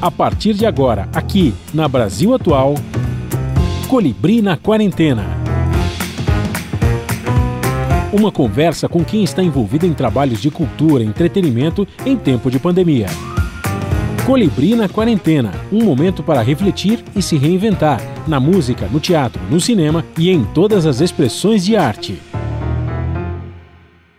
a partir de agora, aqui na Brasil Atual, Colibri na Quarentena. Uma conversa com quem está envolvido em trabalhos de cultura e entretenimento em tempo de pandemia. Colibri na Quarentena, um momento para refletir e se reinventar, na música, no teatro, no cinema e em todas as expressões de arte.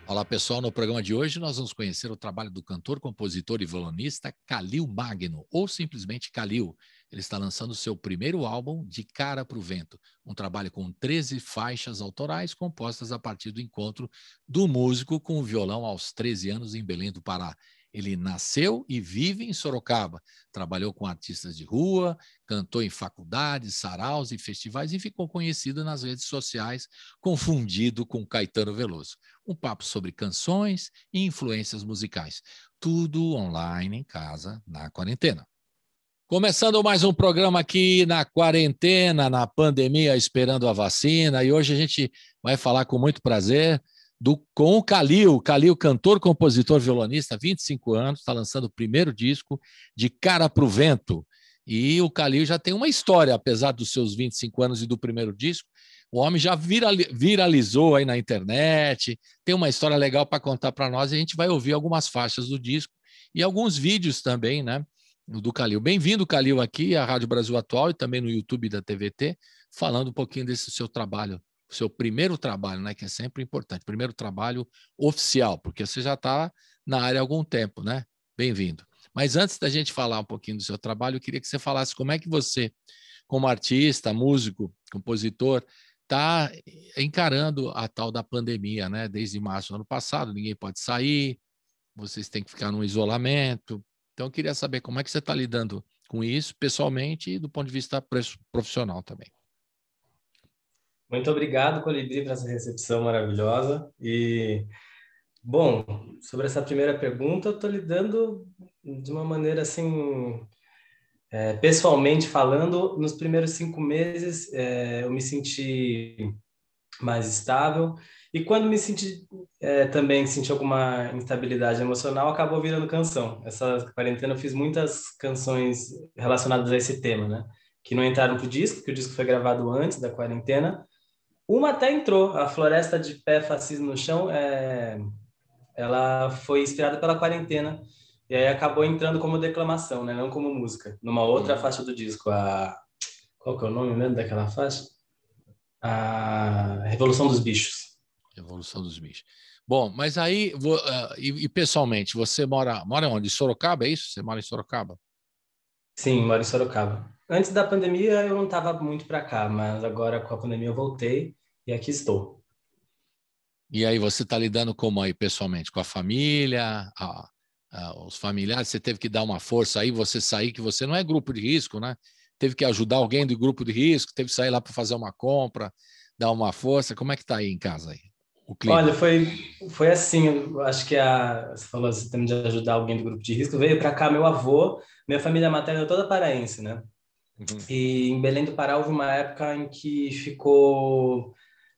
Olá pessoal, no programa de hoje nós vamos conhecer o trabalho do cantor, compositor e violonista Khalil Magno, ou simplesmente Khalil. Ele está lançando seu primeiro álbum, De Cara pro Vento, um trabalho com 13 faixas autorais compostas a partir do encontro do músico com o violão aos 13 anos em Belém do Pará. Ele nasceu e vive em Sorocaba, trabalhou com artistas de rua, cantou em faculdades, saraus e festivais e ficou conhecido nas redes sociais, confundido com Caetano Veloso. Um papo sobre canções e influências musicais. Tudo online, em casa, na quarentena. Começando mais um programa aqui na quarentena, na pandemia, esperando a vacina. E hoje a gente vai falar com muito prazer com o Khalil. Khalil, cantor, compositor, violonista, 25 anos, está lançando o primeiro disco, De Cara pro Vento. E o Khalil já tem uma história, apesar dos seus 25 anos e do primeiro disco. O homem já viralizou aí na internet, tem uma história legal para contar para nós, e a gente vai ouvir algumas faixas do disco e alguns vídeos também, né, do Khalil. Bem-vindo, Khalil, aqui à Rádio Brasil Atual e também no YouTube da TVT, falando um pouquinho desse seu trabalho. O seu primeiro trabalho, né, que é sempre importante, primeiro trabalho oficial, porque você já está na área há algum tempo, né? Bem-vindo. Mas antes da gente falar um pouquinho do seu trabalho, eu queria que você falasse como é que você, como artista, músico, compositor, está encarando a tal da pandemia, né? Desde março do ano passado, ninguém pode sair, vocês têm que ficar num isolamento. Então, eu queria saber como é que você está lidando com isso, pessoalmente e do ponto de vista profissional também. Muito obrigado, Colibri, por essa recepção maravilhosa. E, bom, sobre essa primeira pergunta, eu estou lidando de uma maneira, assim, pessoalmente falando, nos primeiros 5 meses eu me senti mais estável. E quando me senti também senti alguma instabilidade emocional, acabou virando canção. Essa quarentena eu fiz muitas canções relacionadas a esse tema, né? Que não entraram para o disco, que o disco foi gravado antes da quarentena. Uma até entrou, a Floresta de Pé, Fascismo no Chão, ela foi inspirada pela quarentena, e aí acabou entrando como declamação, né? Não como música, numa outra faixa do disco. Qual que é o nome mesmo daquela faixa? A Revolução dos Bichos. Revolução dos Bichos. Bom, mas aí, pessoalmente, você mora onde? Em Sorocaba, é isso? Você mora em Sorocaba? Sim, moro em Sorocaba. Antes da pandemia eu não estava muito para cá, mas agora com a pandemia eu voltei. E aqui estou. E aí, você está lidando como aí, pessoalmente? Com a família, os familiares? Você teve que dar uma força aí, você sair, que você não é grupo de risco, né? Teve que ajudar alguém do grupo de risco, teve que sair lá para fazer uma compra, dar uma força. Como é que está aí em casa aí, o clima? Olha, foi assim, eu acho que você falou assim, tem de ajudar alguém do grupo de risco. Veio para cá meu avô, minha família materna é toda paraense, né? E em Belém do Pará houve uma época em que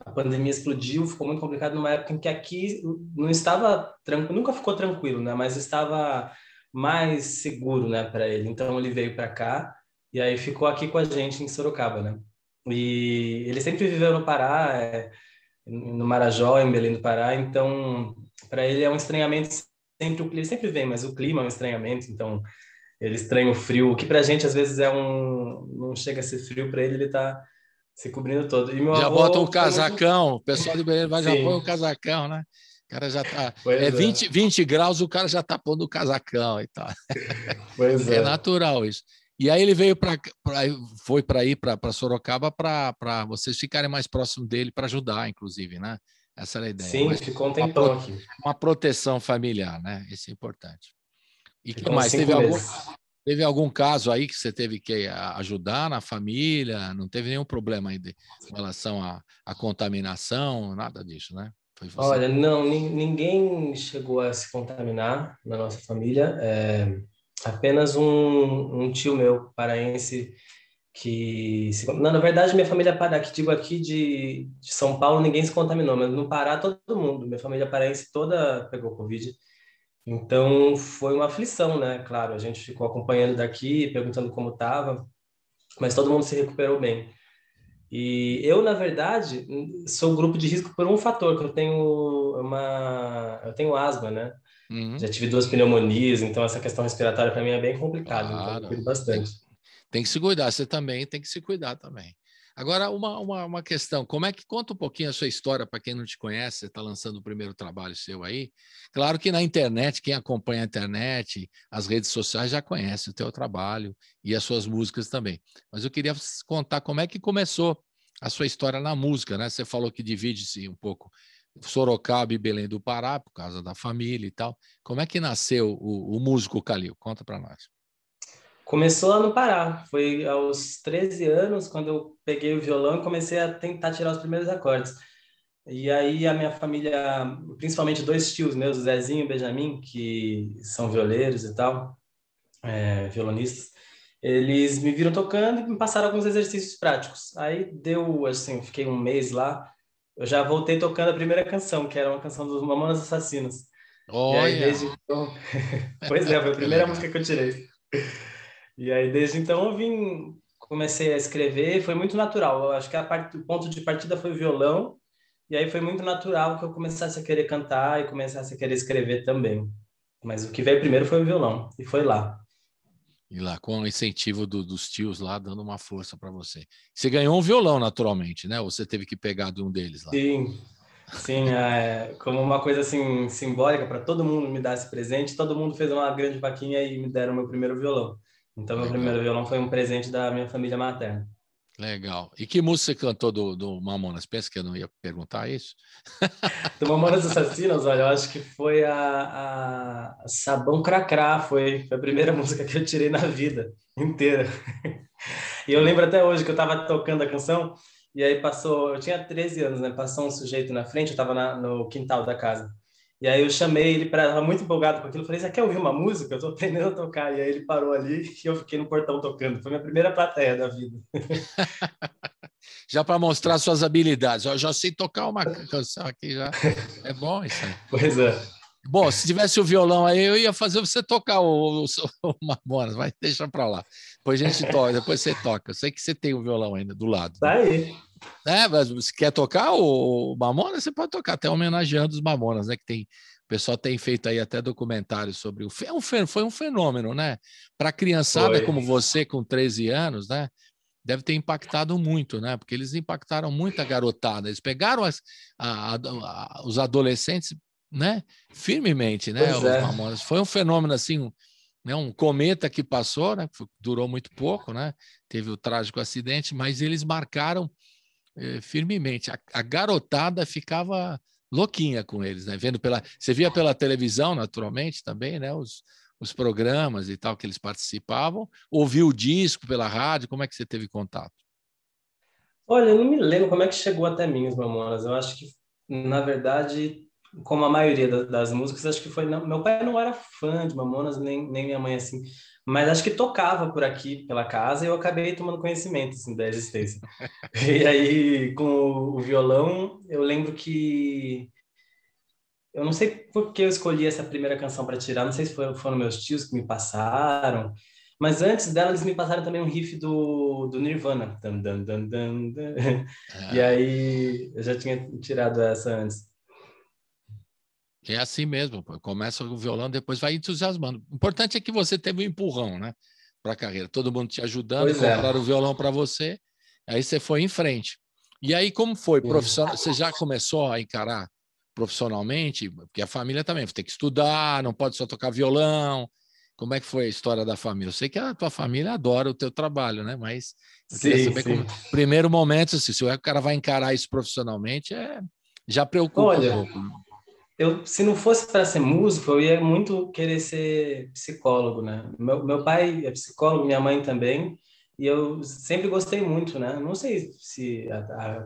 a pandemia explodiu, ficou muito complicado, numa época em que aqui não estava tranquilo, nunca ficou tranquilo, né? Mas estava mais seguro, né, para ele. Então ele veio para cá e aí ficou aqui com a gente em Sorocaba, né? E ele sempre viveu no Pará, no Marajó, em Belém do Pará. Então para ele é um estranhamento, sempre ele sempre vem, mas o clima é um estranhamento, então ele estranha o frio, o que pra gente às vezes não chega a ser frio, pra ele tá se cobrindo todo. E meu avô bota um casacão, o pessoal de Belém vai já põe o casacão, né? O cara já tá... Pois 20 graus, o cara já tá pondo o casacão e tal. Pois é. É natural isso. E aí ele veio foi para Sorocaba para vocês ficarem mais próximos dele, para ajudar, inclusive, né? Essa era a ideia. Sim, ficou um tempão aqui. Uma proteção familiar, né? Isso é importante. E que mais? Teve algum caso aí que você teve que ajudar na família? Não teve nenhum problema aí em relação à contaminação, nada disso, né? Foi você. Olha, não, ninguém chegou a se contaminar na nossa família. Apenas um tio meu, paraense, na verdade, minha família Pará, que digo aqui de São Paulo, ninguém se contaminou, mas no Pará todo mundo, minha família paraense toda pegou Covid. Então, foi uma aflição, né? Claro, a gente ficou acompanhando daqui, perguntando como estava, mas todo mundo se recuperou bem. E eu, na verdade, sou grupo de risco por um fator, que eu tenho asma, né? Uhum. Já tive 2 pneumonias, então essa questão respiratória para mim é bem complicada, então eu cuido bastante. Tem que se cuidar, você também tem que se cuidar também. Agora, uma questão, conta um pouquinho a sua história para quem não te conhece, você está lançando o primeiro trabalho seu aí. Claro que na internet, quem acompanha a internet, as redes sociais já conhece o teu trabalho e as suas músicas também. Mas eu queria contar como é que começou a sua história na música, né? Você falou que divide-se um pouco Sorocaba e Belém do Pará, por causa da família e tal. Como é que nasceu o músico Khalil? Conta para nós. Começou lá no Pará, foi aos 13 anos, quando eu peguei o violão e comecei a tentar tirar os primeiros acordes. E aí a minha família, principalmente 2 tios meus, o Zezinho e o Benjamin, que são violeiros e tal, violonistas, eles me viram tocando e me passaram alguns exercícios práticos. Aí deu, assim, fiquei um mês lá, eu já voltei tocando a primeira canção, que era uma canção dos Mamonas Assassinas. Oh, e aí, desde então... Pois é, foi a primeira música que eu tirei. E aí, desde então, comecei a escrever, foi muito natural. Eu acho que o ponto de partida foi o violão, e aí foi muito natural que eu começasse a querer cantar e começasse a querer escrever também. Mas o que veio primeiro foi o violão, e foi lá. E lá, com o incentivo dos tios lá, dando uma força para você. Você ganhou um violão, naturalmente, né? Ou você teve que pegar de um deles lá? Sim, como uma coisa assim, simbólica, para todo mundo me dar esse presente, todo mundo fez uma grande vaquinha e me deram o meu primeiro violão. Então, meu primeiro violão foi um presente da minha família materna. Legal. E que música você cantou do Mamonas? Pensa que eu não ia perguntar isso. Do Mamonas Assassinas, olha, eu acho que foi a Sabão Cracrá, foi a primeira música que eu tirei na vida inteira. E eu lembro até hoje que eu estava tocando a canção, e aí eu tinha 13 anos, né? Passou um sujeito na frente, eu estava no quintal da casa. E aí eu chamei ele, estava muito empolgado com aquilo, eu falei, você quer ouvir uma música? Eu estou aprendendo a tocar. E aí ele parou ali e eu fiquei no portão tocando. Foi minha primeira plateia da vida. Já para mostrar suas habilidades. Eu já sei tocar uma canção aqui já. É bom isso aí. Pois é. Bom, se tivesse o violão aí, eu ia fazer você tocar o Mamonas, mas deixa para lá. Depois a gente toca, depois você toca. Eu sei que você tem o violão ainda do lado. Tá aí. Né? Mas você quer tocar o Mamonas? Você pode tocar, até homenageando os Mamonas, né? Que o pessoal tem feito aí até documentários sobre foi um fenômeno, né? Para a criançada como você, com 13 anos, né? Deve ter impactado muito, né? Porque eles impactaram muito a garotada. Eles pegaram os adolescentes, né? Firmemente, né? Os Mamonas. Foi um fenômeno assim. Um cometa que passou, né? Durou muito pouco, né? Teve o trágico acidente, mas eles marcaram firmemente. A garotada ficava louquinha com eles, né? Você via pela televisão, naturalmente, também, né? Os programas e tal que eles participavam. Ouviu o disco pela rádio? Como é que você teve contato? Olha, eu não me lembro como é que chegou até mim os Mamonas. Eu acho que, na verdade, como a maioria das músicas, acho que foi... Não, meu pai não era fã de Mamonas, nem minha mãe, assim. Mas acho que tocava por aqui, pela casa, e eu acabei tomando conhecimento, assim, da existência. E aí, com o violão, eu lembro que... Eu não sei por que eu escolhi essa primeira canção para tirar, não sei se foram meus tios que me passaram, mas antes dela eles me passaram também um riff do Nirvana. E aí, eu já tinha tirado essa antes. É assim mesmo, começa o violão, depois vai entusiasmando. O importante é que você teve um empurrão, né, para a carreira. Todo mundo te ajudando, compraram o violão para você, aí você foi em frente. E aí, como foi? Profissional, você já começou a encarar profissionalmente? Porque a família também tem que estudar, não pode só tocar violão. Como é que foi a história da família? Eu sei que a tua família adora o teu trabalho, né? Mas eu queria saber como... Primeiro momento, assim, se o cara vai encarar isso profissionalmente, já preocupa um pouco. Eu, se não fosse para ser músico, eu ia muito querer ser psicólogo, né? Meu pai é psicólogo, minha mãe também, e eu sempre gostei muito, né? Não sei se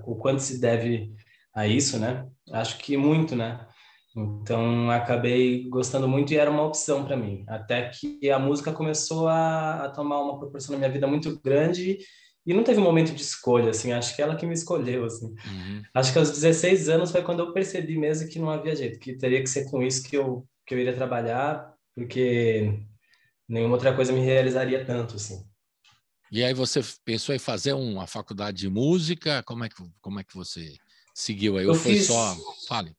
o quanto se deve a isso, né? Acho que muito, né? Então, acabei gostando muito e era uma opção para mim. Até que a música começou a tomar uma proporção na minha vida muito grande. E não teve um momento de escolha, assim, acho que ela que me escolheu, assim. Uhum. Acho que aos 16 anos foi quando eu percebi mesmo que não havia jeito, que teria que ser com isso que eu que eu iria trabalhar, porque nenhuma outra coisa me realizaria tanto, assim. E aí você pensou em fazer uma faculdade de música? Como é que você seguiu aí? Ou foi só... Fale.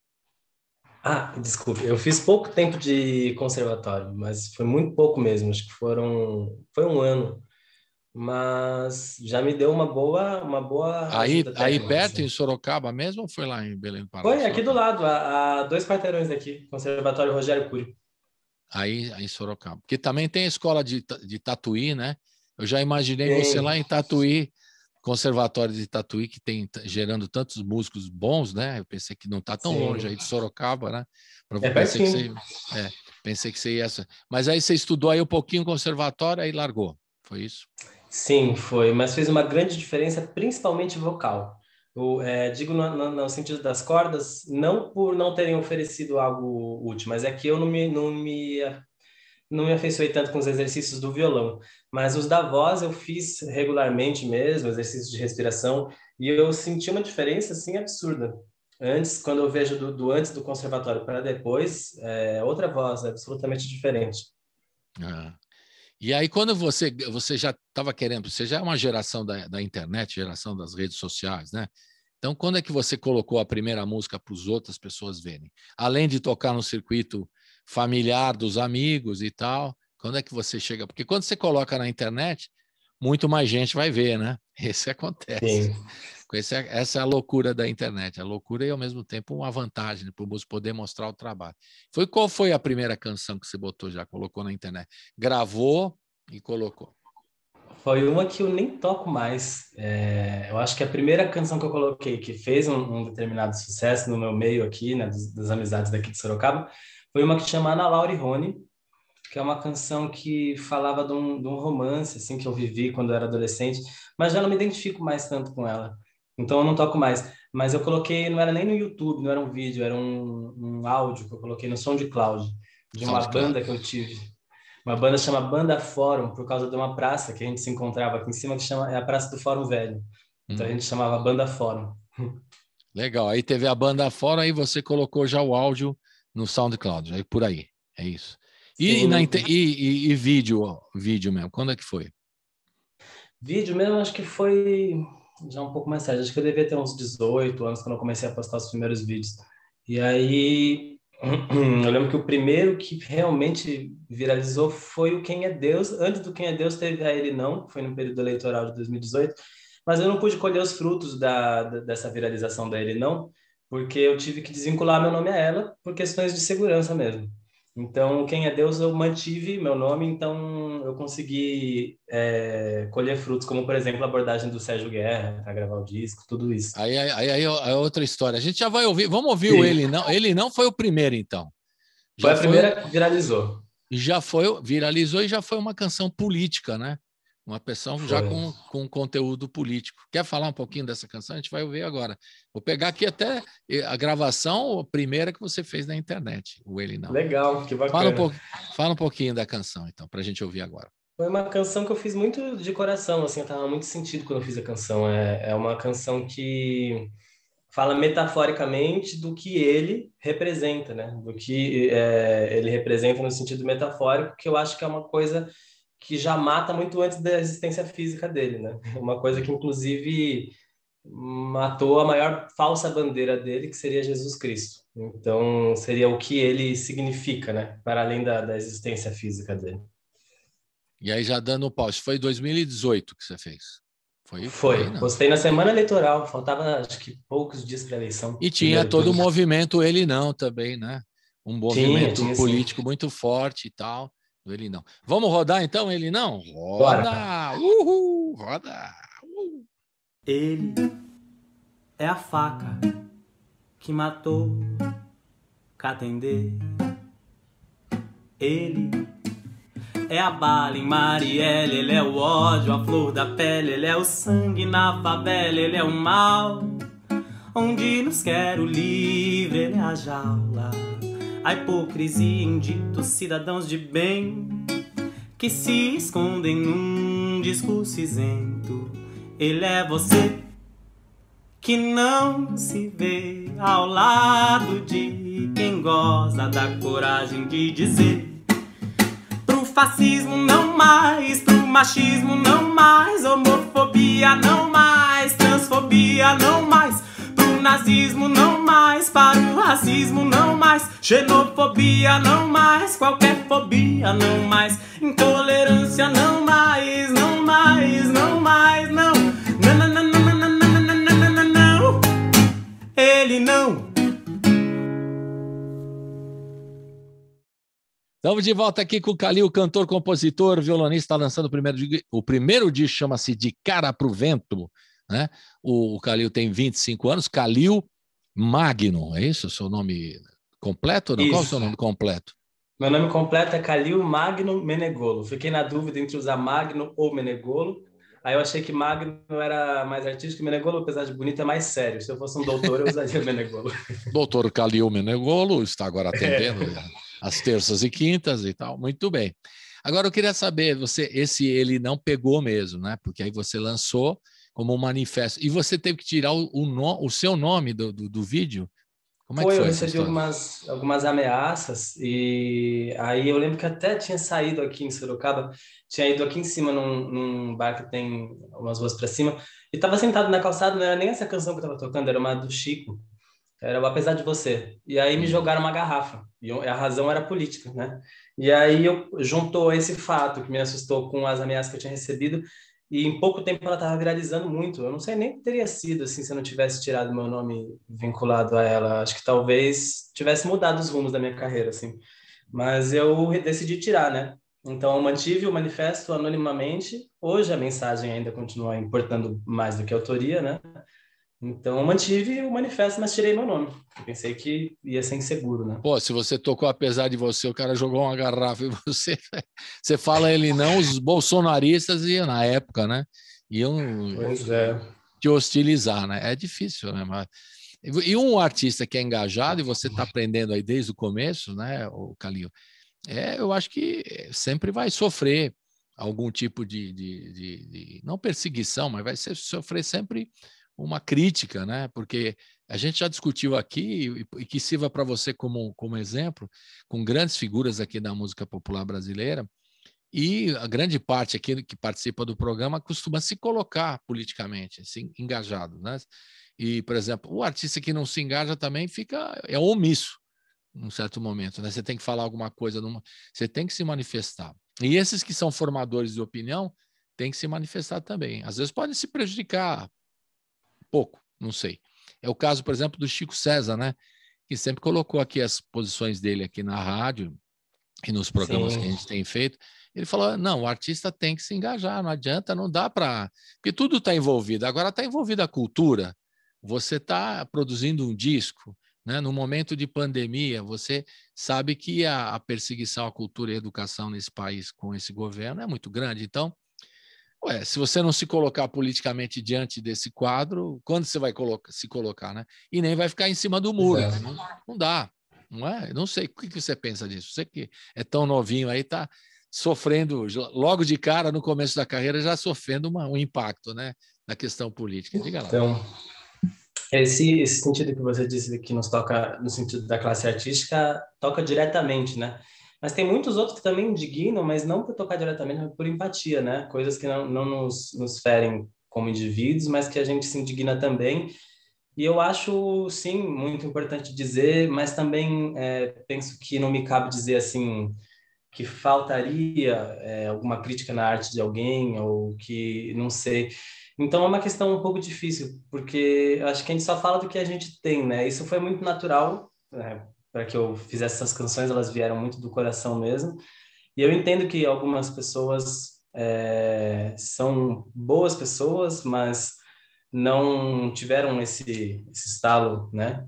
Ah, desculpe. Eu fiz pouco tempo de conservatório, mas foi muito pouco mesmo. Acho que foi um ano. Mas já me deu uma boa aí perto, assim. Em Sorocaba mesmo, ou foi lá em Belém do Pará? Foi aqui do lado, a 2 quarteirões daqui, Conservatório Rogério Cury. Aí em Sorocaba. Porque também tem a escola de Tatuí, né? Eu já imaginei você lá em Tatuí, Conservatório de Tatuí, que tem gerando tantos músicos bons, né? Eu pensei que não está tão longe aí de Sorocaba, né? Pensei que você ia... Mas aí você estudou aí um pouquinho o conservatório e largou, foi isso? Sim, foi, mas fez uma grande diferença, principalmente vocal. Eu digo no sentido das cordas, não por não terem oferecido algo útil, mas é que eu não me afeiçoei tanto com os exercícios do violão, mas os da voz eu fiz regularmente mesmo, exercícios de respiração, e eu senti uma diferença, assim, absurda. Antes, quando eu vejo antes do conservatório para depois, outra voz, absolutamente diferente. Ah. E aí, quando você já estava querendo, você já é uma geração da internet, geração das redes sociais, né? Então, quando é que você colocou a primeira música para as outras pessoas verem? Além de tocar no circuito familiar dos amigos e tal, quando é que você chega? Porque quando você coloca na internet, muito mais gente vai ver, né? Isso acontece. Essa é a loucura da internet, a loucura e, ao mesmo tempo, uma vantagem para o músico poder mostrar o trabalho. Qual foi a primeira canção que você colocou na internet? Gravou e colocou? Foi uma que eu nem toco mais. Eu acho que a primeira canção que eu coloquei, que fez um determinado sucesso no meu meio aqui, né, das amizades daqui de Sorocaba, foi uma que chama Ana Laura e Rony, que é uma canção que falava de um romance, assim, que eu vivi quando eu era adolescente, mas já não me identifico mais tanto com ela, então eu não toco mais. Mas eu coloquei, não era nem no YouTube, não era um vídeo, era um áudio que eu coloquei no SoundCloud, de uma banda que eu tive. Uma banda chama Banda Fórum, por causa de uma praça que a gente se encontrava aqui em cima, que é a Praça do Fórum Velho. Então a gente chamava Banda Fórum. Legal, aí teve a Banda Fórum, aí você colocou já o áudio no SoundCloud, aí por aí, é isso. E vídeo mesmo, quando é que foi? Vídeo mesmo, acho que foi já um pouco mais tarde, acho que eu devia ter uns 18 anos quando eu comecei a postar os primeiros vídeos. E aí, eu lembro que o primeiro que realmente viralizou foi o Quem é Deus. Antes do Quem é Deus teve a Ele Não, foi no período eleitoral de 2018, mas eu não pude colher os frutos dessa viralização da Ele Não, porque eu tive que desvincular meu nome a ela por questões de segurança mesmo. Então, Quem é Deus, eu mantive meu nome, então eu consegui colher frutos, como, por exemplo, a abordagem do Sérgio Guerra para gravar o disco, tudo isso. Aí é outra história. A gente já vai ouvir, vamos ouvir. Sim. O Ele Não. Ele Não foi o primeiro, então. Já foi a primeira que viralizou. Viralizou e já foi uma canção política, né? Uma pessoa já com conteúdo político. Quer falar um pouquinho dessa canção? A gente vai ouvir agora. Vou pegar aqui até a gravação, a primeira que você fez na internet, o Ele Não. Legal, que bacana. Fala um pouquinho da canção, então, para a gente ouvir agora. Foi uma canção que eu fiz muito de coração, assim, eu estava muito sentido quando eu fiz a canção. É uma canção que fala metaforicamente do que ele representa, né? Do que ele representa no sentido metafórico, que eu acho que é uma coisa que já mata muito antes da existência física dele, né? Uma coisa que, inclusive, matou a maior falsa bandeira dele, que seria Jesus Cristo. Então, seria o que ele significa, né? Para além da existência física dele. E aí, já dando um pause, foi 2018 que você fez? Foi. Postei na semana eleitoral, faltava, acho que, poucos dias para a eleição. E tinha todo o movimento Ele Não também, né? Um movimento político muito forte e tal. Ele Não. Vamos rodar então, Ele Não? Roda! Uhul! Roda! Uhul. Ele é a faca que matou Catendê. Ele é a bala em Marielle. Ele é o ódio, a flor da pele. Ele é o sangue na favela. Ele é o mal onde nos quer o livre. Ele é a jaula, a hipocrisia inditos cidadãos de bem que se escondem num discurso isento. Ele é você que não se vê ao lado de quem goza da coragem de dizer: pro fascismo não mais, pro machismo não mais, homofobia não mais, transfobia não mais, pro nazismo não mais, para o racismo não mais, xenofobia não mais, qualquer fobia não mais, intolerância não mais, não mais, não mais, não. Ele não. Estamos de volta aqui com o Khalil, cantor, compositor, violonista, lançando o primeiro disco, chama-se De Cara pro Vento, né? O Khalil tem 25 anos, Khalil Magno, é isso o seu nome completo? Não? Qual é o seu nome completo? Meu nome completo é Khalil Magno Menegolo. Fiquei na dúvida entre usar Magno ou Menegolo. Aí eu achei que Magno era mais artístico e Menegolo, apesar de bonito, é mais sério. Se eu fosse um doutor, eu usaria Menegolo. Doutor Khalil Menegolo está agora atendendo às terças e quintas e tal. Muito bem. Agora eu queria saber, você, ele não pegou mesmo, né? Porque aí você lançou como um manifesto. E você teve que tirar o seu nome do vídeo? Como foi, é que foi? Eu recebi algumas ameaças e aí eu lembro que até tinha saído aqui em Sorocaba, tinha ido aqui em cima num bar que tem umas ruas para cima e estava sentado na calçada, não era nem essa canção que estava tocando, era uma do Chico, era o Apesar de Você. E aí me jogaram uma garrafa e a razão era política, né? E aí eu juntou esse fato que me assustou com as ameaças que eu tinha recebido e em pouco tempo ela estava viralizando muito. Eu não sei nem o que teria sido assim, se eu não tivesse tirado meu nome vinculado a ela. Acho que talvez tivesse mudado os rumos da minha carreira, assim. Mas eu decidi tirar, né? Então eu mantive o manifesto anonimamente. Hoje a mensagem ainda continua importando mais do que a autoria, né? Então eu mantive o manifesto, mas tirei meu nome. Eu pensei que ia ser inseguro, né? Pô, se você tocou Apesar de Você, o cara jogou uma garrafa e você fala ele não, os bolsonaristas iam, na época, né? Iam te hostilizar, né? É difícil, né? Mas... E um artista que é engajado, e você está aprendendo aí desde o começo, né, o Khalil, eu acho que sempre vai sofrer algum tipo de não perseguição, mas vai sofrer sempre uma crítica, né? Porque a gente já discutiu aqui, e que sirva para você como exemplo, com grandes figuras aqui da música popular brasileira, e a grande parte aqui que participa do programa costuma se colocar politicamente, assim, engajado, né? E, por exemplo, o artista que não se engaja também é omisso, num certo momento, né? Você tem que falar alguma coisa, você tem que se manifestar. E esses que são formadores de opinião têm que se manifestar também. Às vezes podem se prejudicar pouco, não sei. É o caso, por exemplo, do Chico César, né? Que sempre colocou aqui as posições dele aqui na rádio e nos programas que a gente tem feito. Ele falou, não, o artista tem que se engajar, não adianta, não dá para... Porque tudo está envolvido. Agora está envolvida a cultura. Você está produzindo um disco, né? No momento de pandemia, você sabe que a perseguição à cultura e à educação nesse país com esse governo é muito grande. Então, se você não se colocar politicamente diante desse quadro, quando você vai se colocar, né? E nem vai ficar em cima do muro. Né? Não dá, não é? Não sei, o que você pensa disso? Você que é tão novinho aí, está sofrendo, logo de cara, no começo da carreira, já sofrendo um impacto, né? Na questão política. Diga lá. Então, esse sentido que você disse que nos toca, no sentido da classe artística, toca diretamente, né? Mas tem muitos outros que também indignam, mas não por tocar diretamente, mas por empatia, né? Coisas que não nos ferem como indivíduos, mas que a gente se indigna também. E eu acho, sim, muito importante dizer, mas também penso que não me cabe dizer, assim, que faltaria alguma crítica na arte de alguém, ou que, não sei... Então é uma questão um pouco difícil, porque acho que a gente só fala do que a gente tem, né? Isso foi muito natural, né? Para que eu fizesse essas canções, elas vieram muito do coração mesmo. E eu entendo que algumas pessoas são boas pessoas, mas não tiveram esse estalo, né?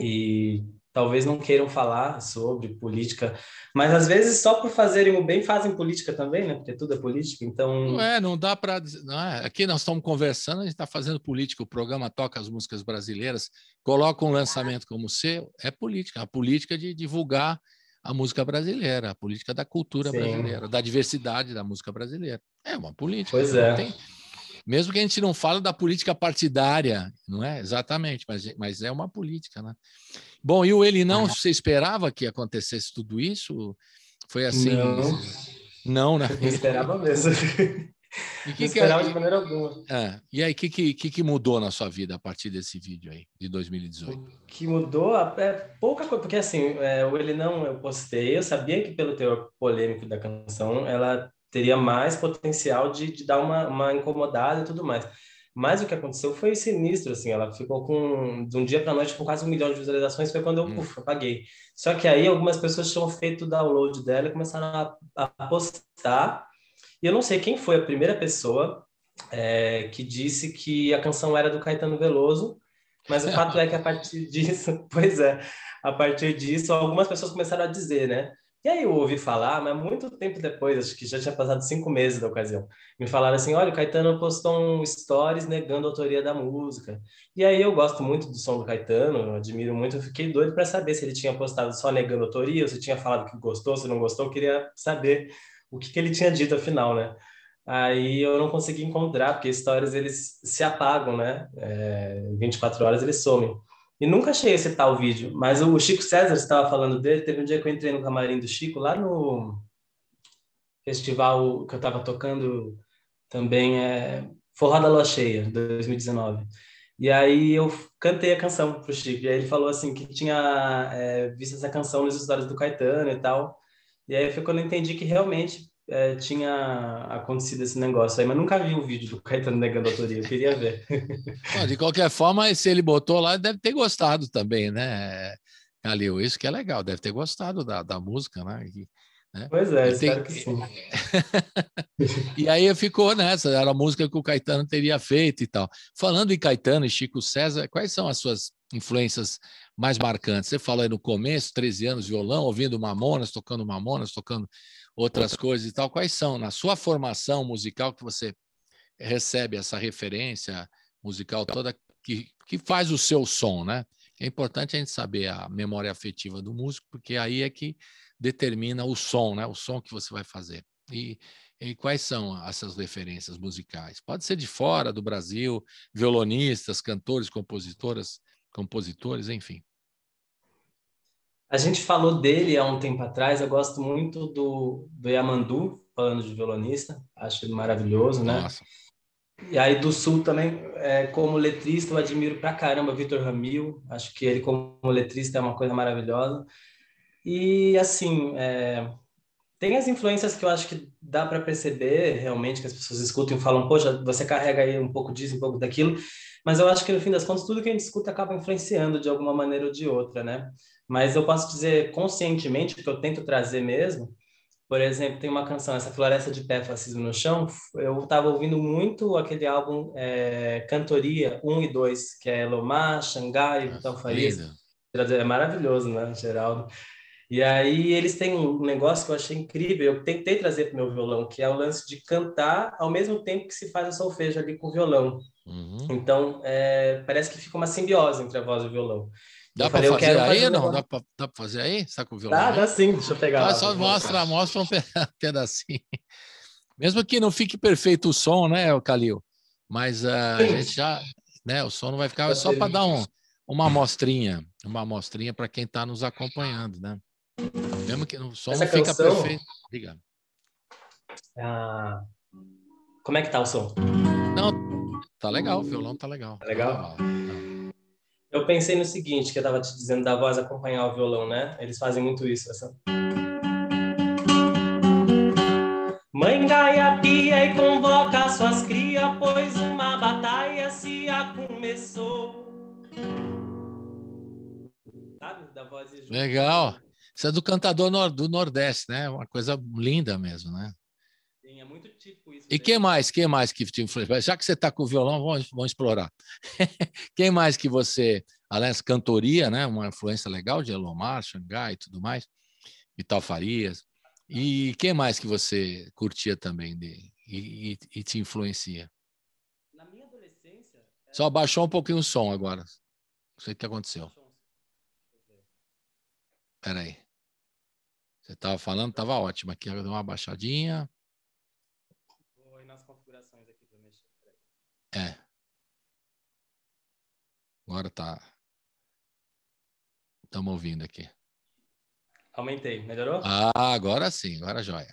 E talvez não queiram falar sobre política, mas às vezes só por fazerem o bem fazem política também, né? Porque tudo é política, então... Não dá para... Aqui nós estamos conversando, a gente está fazendo política, o programa toca as músicas brasileiras, coloca um lançamento como o seu, é política. A política de divulgar a música brasileira, a política da cultura brasileira, da diversidade da música brasileira. É uma política. Pois é. Tem... Mesmo que a gente não fale da política partidária, não é? Exatamente, mas é uma política, né? Bom, e o Ele Não, você esperava que acontecesse tudo isso? Foi assim? Não, né? Não esperava mesmo. E que esperava de maneira alguma. É. E aí, o que mudou na sua vida a partir desse vídeo aí, de 2018? O que mudou é pouca coisa, porque assim, o Ele Não eu postei, eu sabia que pelo teor polêmico da canção, ela teria mais potencial de dar uma incomodada e tudo mais. Mas o que aconteceu foi sinistro, assim, ela ficou de um dia para a noite com quase 1 milhão de visualizações, foi quando eu apaguei. Só que aí algumas pessoas tinham feito o download dela e começaram a postar. E eu não sei quem foi a primeira pessoa que disse que a canção era do Caetano Veloso, mas o fato é que a partir disso, algumas pessoas começaram a dizer, né? E aí eu ouvi falar, mas muito tempo depois, acho que já tinha passado 5 meses da ocasião, me falaram assim, olha, o Caetano postou um stories negando a autoria da música. E aí eu gosto muito do som do Caetano, eu admiro muito, eu fiquei doido para saber se ele tinha postado só negando a autoria, ou se tinha falado que gostou, se não gostou, eu queria saber o que ele tinha dito afinal, né? Aí eu não consegui encontrar, porque stories eles se apagam, né? 24 horas eles somem. E nunca achei esse tal vídeo, mas o Chico César estava falando dele, teve um dia que eu entrei no camarim do Chico, lá no festival que eu estava tocando também, Forró da Lua Cheia, 2019. E aí eu cantei a canção pro Chico, e aí ele falou assim que tinha visto essa canção nos stories do Caetano e tal, e aí foi quando eu entendi que realmente tinha acontecido esse negócio aí, mas nunca vi o vídeo do Caetano negando a autoria, eu queria ver. Não, de qualquer forma, se ele botou lá, deve ter gostado também, né, Khalil? Isso que é legal, deve ter gostado da música, né? Pois é, espero que sim. E aí ficou nessa, era a música que o Caetano teria feito e tal. Falando em Caetano e Chico César, quais são as suas influências mais marcantes? Você falou aí no começo, 13 anos, violão, ouvindo Mamonas, tocando outras coisas e tal. Quais são, na sua formação musical, que você recebe essa referência musical toda que faz o seu som, né? É importante a gente saber a memória afetiva do músico, porque aí é que determina o som, né? O som que você vai fazer. E quais são essas referências musicais? Pode ser de fora do Brasil, violonistas, cantores, compositores, enfim. A gente falou dele há um tempo atrás, eu gosto muito do Yamandu, falando de violonista, acho ele maravilhoso, né? Nossa. E aí do Sul também, como letrista, eu admiro pra caramba Vitor Ramil, acho que ele como letrista é uma coisa maravilhosa. E assim, tem as influências que eu acho que dá para perceber realmente, que as pessoas escutam e falam, poxa, você carrega aí um pouco disso, um pouco daquilo, mas eu acho que no fim das contas tudo que a gente escuta acaba influenciando de alguma maneira ou de outra, né? Mas eu posso dizer conscientemente, porque eu tento trazer mesmo, por exemplo, tem uma canção, essa Floresta de Pé, Fascismo no Chão, eu estava ouvindo muito aquele álbum Cantoria 1 e 2, que é Elomar, Xangai, Vital Farias, é maravilhoso, né, Geraldo? E aí eles têm um negócio que eu achei incrível, eu tentei trazer para o meu violão, que é o lance de cantar ao mesmo tempo que se faz o solfejo ali com o violão. Uhum. Então, parece que fica uma simbiose entre a voz e o violão. Dá para fazer aí ou não? Dá para fazer aí? Está com o violão? Dá sim, deixa eu pegar. Só mostra um pedacinho. Mesmo que não fique perfeito o som, né, Khalil? Mas a gente já... Né, o som não vai ficar... É só para dar uma amostrinha. Uma amostrinha para quem está nos acompanhando, né? Mesmo que o som não fica perfeito. Obrigado. Como é que tá o som? Não... Tá legal, o violão tá legal. Tá legal? Tá. Eu pensei no seguinte, que eu tava te dizendo da voz acompanhar o violão, né? Eles fazem muito isso. Essa... Mãe Gaia pia e convoca suas crias, pois uma batalha se começou. Sabe? Da voz de... Legal. Isso é do cantador do Nordeste, né? Uma coisa linda mesmo, né? É muito tipo isso. E quem mais que te influenciou? Já que você está com o violão, vamos explorar. Quem mais que você... Aliás, cantoria, né? Uma influência legal de Elomar, Xangai e tudo mais. Vital Farias. E quem mais que você curtia também e te influencia? Na minha adolescência... Só baixou um pouquinho o som agora. Não sei o que aconteceu. Espera aí. Você estava falando, estava ótimo. Aqui eu dou uma baixadinha. É, agora tá. Estamos ouvindo aqui. Aumentei, melhorou? Ah, agora sim, agora joia.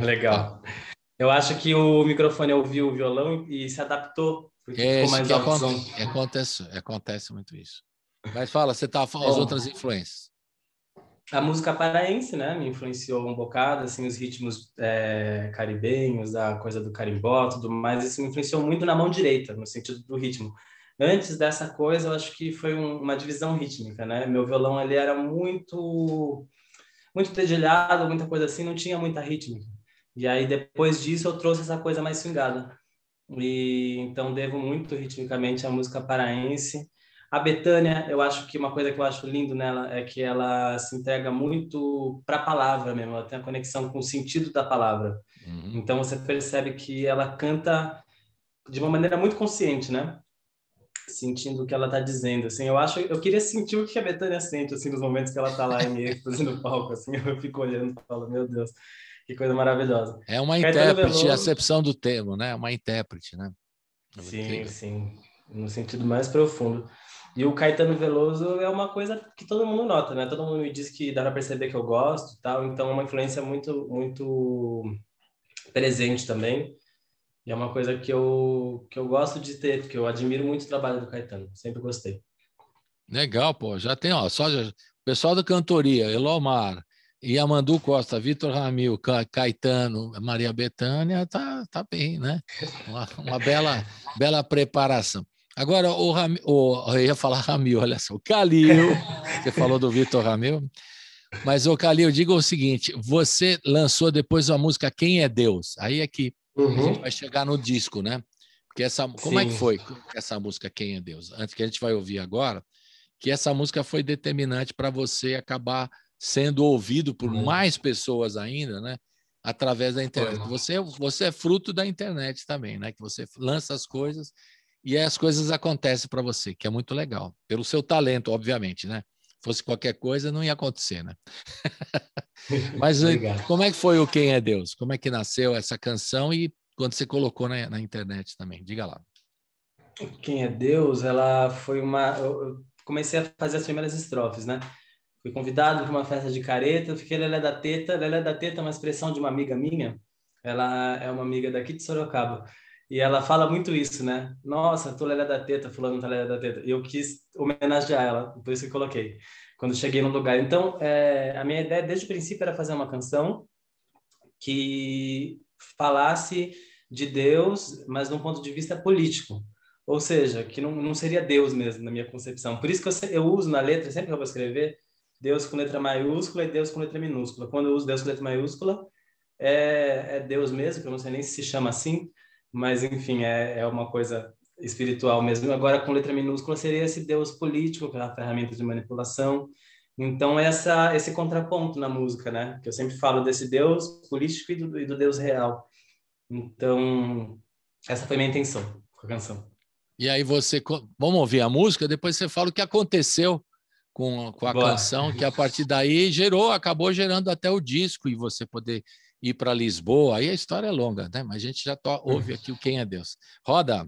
Legal. Tá. Eu acho que o microfone ouviu o violão e se adaptou. Porque ficou mais alto o som. Acontece muito isso. Mas fala, você tá falando as outras influências. A música paraense, né, me influenciou um bocado, assim, os ritmos caribenhos, a coisa do carimbó, tudo mais, isso me influenciou muito na mão direita, no sentido do ritmo. Antes dessa coisa, eu acho que foi uma divisão rítmica, né? Meu violão, ele era muito dedilhado, muita coisa assim, não tinha muita rítmica. E aí, depois disso, eu trouxe essa coisa mais swingada. E então, devo muito ritmicamente à música paraense. A Bethânia, eu acho que uma coisa que eu acho lindo nela é que ela se entrega muito para a palavra mesmo, ela tem a conexão com o sentido da palavra. Uhum. Então você percebe que ela canta de uma maneira muito consciente, né? Sentindo o que ela está dizendo, assim. Eu queria sentir o que a Bethânia sente, assim, nos momentos que ela está lá em êxtase no palco, assim, eu fico olhando e falo, meu Deus, que coisa maravilhosa. É uma intérprete, a acepção do termo, né? É uma intérprete, né? Sim, no sentido mais profundo. E o Caetano Veloso é uma coisa que todo mundo nota, né? Todo mundo me diz que dá para perceber que eu gosto e tal. Então, é uma influência muito presente também. E é uma coisa que eu gosto de ter, porque eu admiro muito o trabalho do Caetano. Sempre gostei. Legal, pô. Já tem, ó. O pessoal da cantoria, Elomar, Yamandu Costa, Vitor Ramil, Caetano, Maria Bethânia, tá bem, né? Uma bela preparação. Agora, eu ia falar Ramil, olha só, o Khalil, você falou do Vitor Ramil, mas o Khalil, diga o seguinte, você lançou depois a música Quem é Deus? Aí é que a gente vai chegar no disco, né? Porque como é que foi essa música Quem é Deus? Antes que a gente vai ouvir agora, que essa música foi determinante para você acabar sendo ouvido por mais pessoas ainda, né? Através da internet. Você é fruto da internet também, né? Que você lança as coisas... E as coisas acontecem para você, que é muito legal. Pelo seu talento, obviamente, né? Se fosse qualquer coisa, não ia acontecer, né? Mas como é que foi o Quem é Deus? Como é que nasceu essa canção e quando você colocou na internet também? Diga lá. Quem é Deus, ela foi uma... Eu comecei a fazer as primeiras estrofes, né? Fui convidado para uma festa de careta, eu fiquei lelé da teta é uma expressão de uma amiga minha. Ela é uma amiga daqui de Sorocaba. E ela fala muito isso, né? Nossa, tô lelé da teta, fulano tá lelé da teta. E eu quis homenagear ela, por isso que eu coloquei, quando cheguei no lugar. Então, a minha ideia desde o princípio era fazer uma canção que falasse de Deus, mas de um ponto de vista político. Ou seja, que não seria Deus mesmo, na minha concepção. Por isso que eu uso na letra, sempre que eu vou escrever, Deus com letra maiúscula e Deus com letra minúscula. Quando eu uso Deus com letra maiúscula, é Deus mesmo, que eu não sei nem se chama assim, mas, enfim, é uma coisa espiritual mesmo. Agora, com letra minúscula, seria esse Deus político, que é uma ferramenta de manipulação. Então, esse contraponto na música, né? Que eu sempre falo desse Deus político e do Deus real. Então, essa foi minha intenção com a canção. E aí você... Vamos ouvir a música, depois você fala o que aconteceu com a canção, que a partir daí acabou gerando até o disco, e você poder... ir para Lisboa, aí a história é longa, né? Mas a gente já ouve aqui o Quem é Deus. Roda!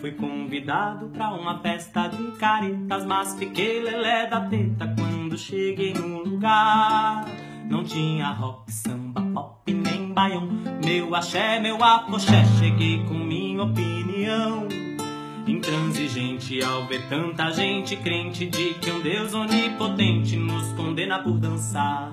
Fui convidado para uma festa de caretas, mas fiquei lelé da teta quando cheguei no lugar. Não tinha rock, samba, pop, nem baião, meu axé, meu apoxé, cheguei com minha opinião. Intransigente ao ver tanta gente crente de que um Deus onipotente nos condena por dançar.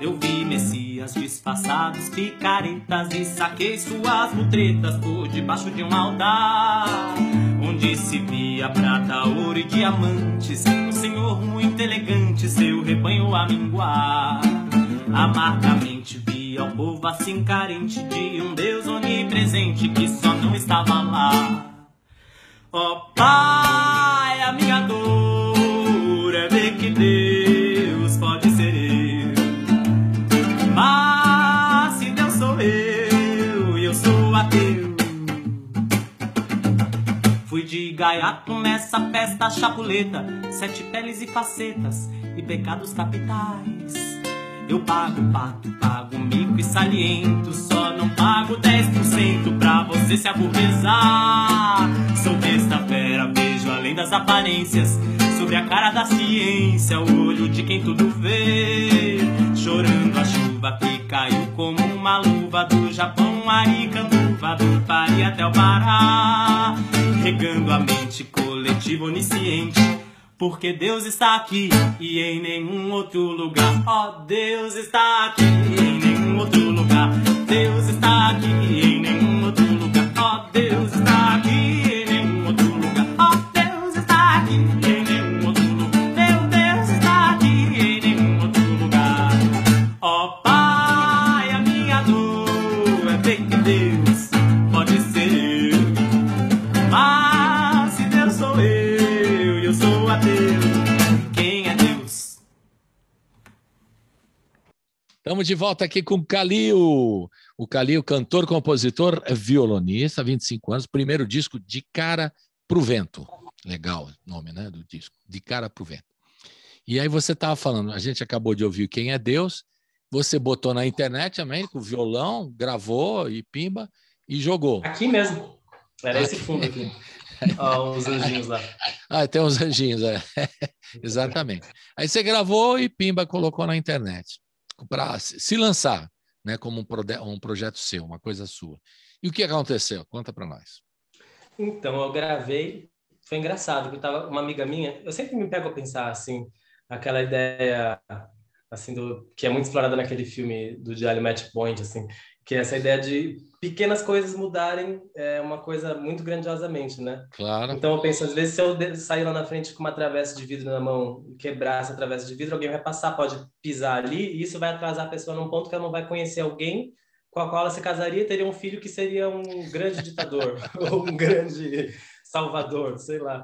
Eu vi messias disfarçados, picaretas, e saquei suas mutretas por debaixo de um altar, onde se via prata, ouro e diamantes, um senhor muito elegante, seu rebanho a minguar. Amargamente via o povo assim carente de um Deus onipresente que só não estava lá. Ó Pai, a minha dor é ver que Deus pode ser eu, mas se Deus sou eu, e eu sou ateu. Fui de gaiato nessa festa chapuleta, 7 peles e facetas e pecados capitais. Eu pago pato, pago mico e saliento, só não pago 10% pra você se aburguesar. Sou besta-fera, beijo além das aparências, sobre a cara da ciência, o olho de quem tudo vê. Chorando a chuva que caiu como uma luva, do Japão, Aricanduva, do Pari até o Pará. Regando a mente coletiva onisciente, porque Deus está aqui e em nenhum outro lugar. Ó, Deus está aqui e em nenhum outro lugar. Deus está aqui e em nenhum outro lugar. Ó, Deus está aqui e em nenhum outro lugar. Ó, Deus está aqui e em nenhum outro lugar. Meu Deus está aqui e em nenhum outro lugar. Ó, Pai, a minha dor é ver que Deus pode ser eu. Mas se Deus sou eu e eu sou a Deus, quem é Deus? Estamos de volta aqui com Khalil. O Khalil, cantor, compositor, violonista, 25 anos, primeiro disco, De Cara pro Vento. Legal o nome, né, do disco, De Cara pro Vento. E aí você estava falando, a gente acabou de ouvir Quem é Deus, você botou na internet também, com o violão, gravou e pimba, e jogou. Aqui mesmo, era aqui. Esse fundo aqui. Ó, uns anjinhos lá. Ah, tem uns anjinhos, é. Exatamente. Aí você gravou e pimba, colocou na internet, para se lançar. Né, como um projeto seu, uma coisa sua. E o que aconteceu? Conta para nós. Então, eu gravei, foi engraçado, porque tava uma amiga minha, eu sempre me pego a pensar, assim, aquela ideia, assim, que é muito explorada naquele filme do Diário Match Point, assim, que é essa ideia de pequenas coisas mudarem uma coisa muito grandiosamente, né? Claro. Então, eu penso, às vezes, se eu sair lá na frente com uma travessa de vidro na mão, quebrar essa travessa de vidro, alguém vai passar, pode pisar ali, e isso vai atrasar a pessoa num ponto que ela não vai conhecer alguém com a qual ela se casaria e teria um filho que seria um grande ditador, ou um grande salvador, sei lá.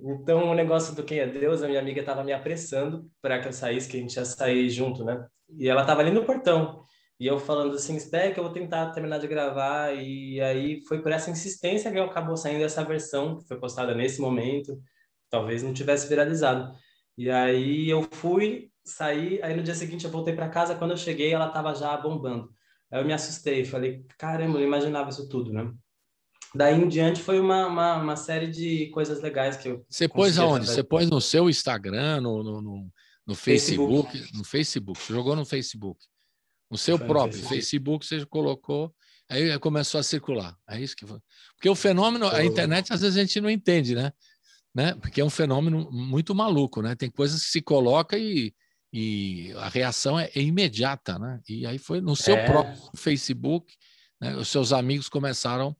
Então, o negócio do Quem é Deus, a minha amiga estava me apressando para que eu saísse, que a gente ia sair junto, né? E ela estava ali no portão. E eu falando assim, espera que eu vou tentar terminar de gravar. E aí foi por essa insistência que acabou saindo essa versão, que foi postada nesse momento. Talvez não tivesse viralizado. E aí eu fui, saí, aí no dia seguinte eu voltei para casa. Quando eu cheguei, ela estava já bombando. Aí eu me assustei, falei, caramba, eu não imaginava isso tudo, né? Daí em diante foi uma série de coisas legais que eu... Você pôs aonde? Você pôs no seu Instagram, no Facebook? Facebook. No Facebook, você jogou no Facebook. No seu próprio Facebook, você colocou, aí começou a circular. É isso que foi. Porque o fenômeno, a internet, às vezes a gente não entende, né? Porque é um fenômeno muito maluco, né? Tem coisas que se colocam e a reação é imediata, né? E aí foi no seu próprio Facebook, né? Os seus amigos começaram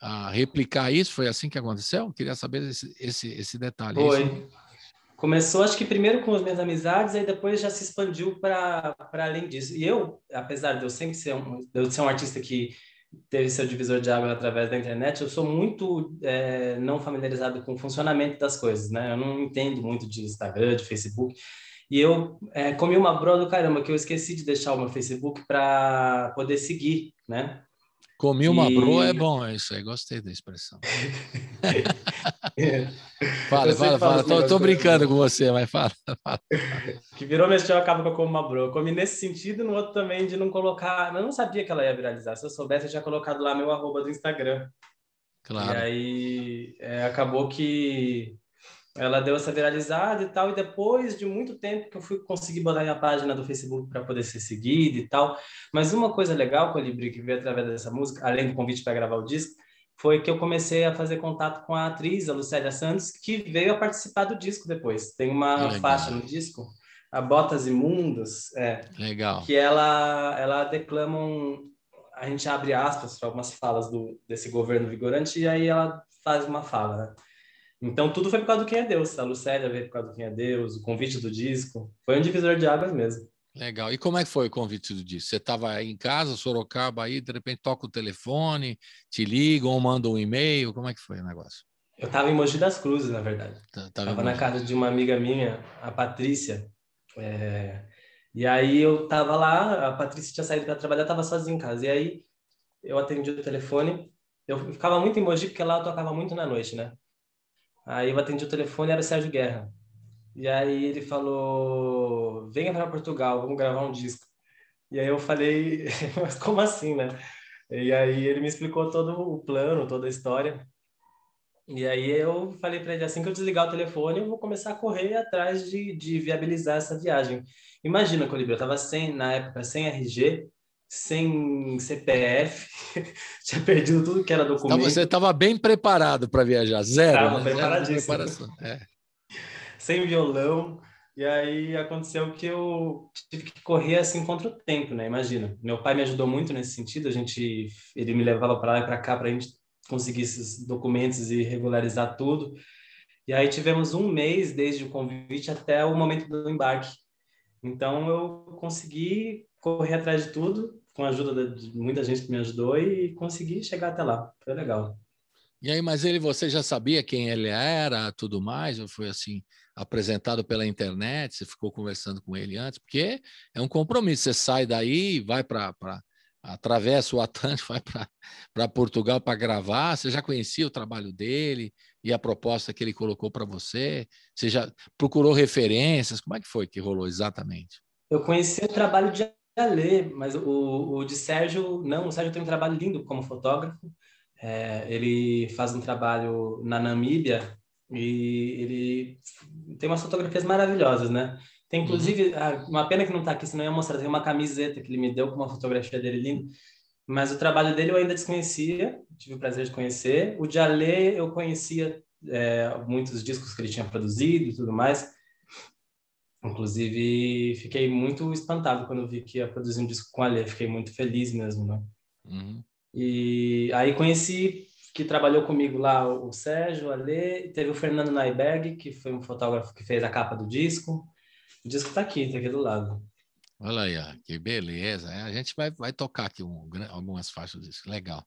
a replicar isso. Foi assim que aconteceu? Queria saber esse detalhe. Foi. Isso. Começou, acho que primeiro com as minhas amizades, aí depois já se expandiu para além disso. E eu, apesar de eu sempre ser um artista que teve seu divisor de água através da internet, eu sou muito não familiarizado com o funcionamento das coisas, né? Eu não entendo muito de Instagram, de Facebook. E eu comi uma broa do caramba, que eu esqueci de deixar o meu Facebook para poder seguir, né? Comi uma broa é bom, é isso aí. Gostei da expressão. Fala. Tô brincando com você, mas fala. Que virou mexer, eu acabo que eu como uma broa. Eu comi nesse sentido, no outro também, de não colocar... Eu não sabia que ela ia viralizar. Se eu soubesse, eu tinha colocado lá meu arroba do Instagram. Claro. E aí, acabou que ela deu essa viralizada e tal. E depois de muito tempo que eu fui conseguir botar minha página do Facebook para poder ser seguida e tal. Mas uma coisa legal, Colibri, que veio através dessa música, além do convite para gravar o disco, foi que eu comecei a fazer contato com a atriz, a Lucélia Santos, que veio a participar do disco depois. Tem uma faixa no disco, a Botas Imundas, legal, que ela declama a gente abre aspas para algumas falas desse governo vigorante, e aí ela faz uma fala, né? Então, tudo foi por causa do Quem é Deus. A Lucélia veio por causa do Quem é Deus, o convite do disco. Foi um divisor de águas mesmo. Legal. E como é que foi o convite do disco? Você estava em casa, Sorocaba, aí de repente toca o telefone, te ligam ou mandam um e-mail? Como é que foi o negócio? Eu estava em Mogi das Cruzes, na verdade. Estava na casa de uma amiga minha, a Patrícia. E aí eu estava lá, a Patrícia tinha saído para trabalhar, estava sozinha em casa. E aí eu atendi o telefone. Eu ficava muito em Mogi, porque lá eu tocava muito na noite, né? Aí eu atendi o telefone, era o Sérgio Guerra. E aí ele falou, venha para Portugal, vamos gravar um disco. E aí eu falei, mas como assim, né? E aí ele me explicou todo o plano, toda a história. E aí eu falei para ele, assim que eu desligar o telefone, eu vou começar a correr atrás de viabilizar essa viagem. Imagina, Colibri, eu estava na época sem RG, sem CPF, tinha perdido tudo que era documento. Então você estava bem preparado para viajar, zero. Estava, né? Preparadíssimo. É. Sem violão. E aí aconteceu que eu tive que correr assim contra o tempo, né? Imagina. Meu pai me ajudou muito nesse sentido, ele me levava para lá e para cá para a gente conseguir esses documentos e regularizar tudo. E aí tivemos um mês desde o convite até o momento do embarque. Então eu consegui correr atrás de tudo, com a ajuda de muita gente que me ajudou, e consegui chegar até lá. Foi legal. E aí, mas você já sabia quem ele era, tudo mais? Ou foi assim, apresentado pela internet? Você ficou conversando com ele antes? Porque é um compromisso. Você sai daí, vai para... atravessa o Atlântico, vai para Portugal para gravar. Você já conhecia o trabalho dele e a proposta que ele colocou para você? Você já procurou referências? Como é que foi que rolou exatamente? Eu conheci o trabalho de Alê, mas o de Sérgio, não. O Sérgio tem um trabalho lindo como fotógrafo. Ele faz um trabalho na Namíbia e ele tem umas fotografias maravilhosas, né? Tem, inclusive, uma pena que não está aqui, senão eu ia mostrar. Tem uma camiseta que ele me deu com uma fotografia dele linda. Mas o trabalho dele eu ainda desconhecia, tive o prazer de conhecer. O de Alê eu conhecia muitos discos que ele tinha produzido e tudo mais. Inclusive, fiquei muito espantado quando vi que ia produzir um disco com Alê. Fiquei muito feliz mesmo, né? Uhum. E aí conheci, que trabalhou comigo lá, o Sérgio, o Alê. Teve o Fernando Nyberg, que foi um fotógrafo que fez a capa do disco. O disco está aqui do lado. Olha aí, que beleza. A gente vai tocar aqui algumas faixas do disco. Legal.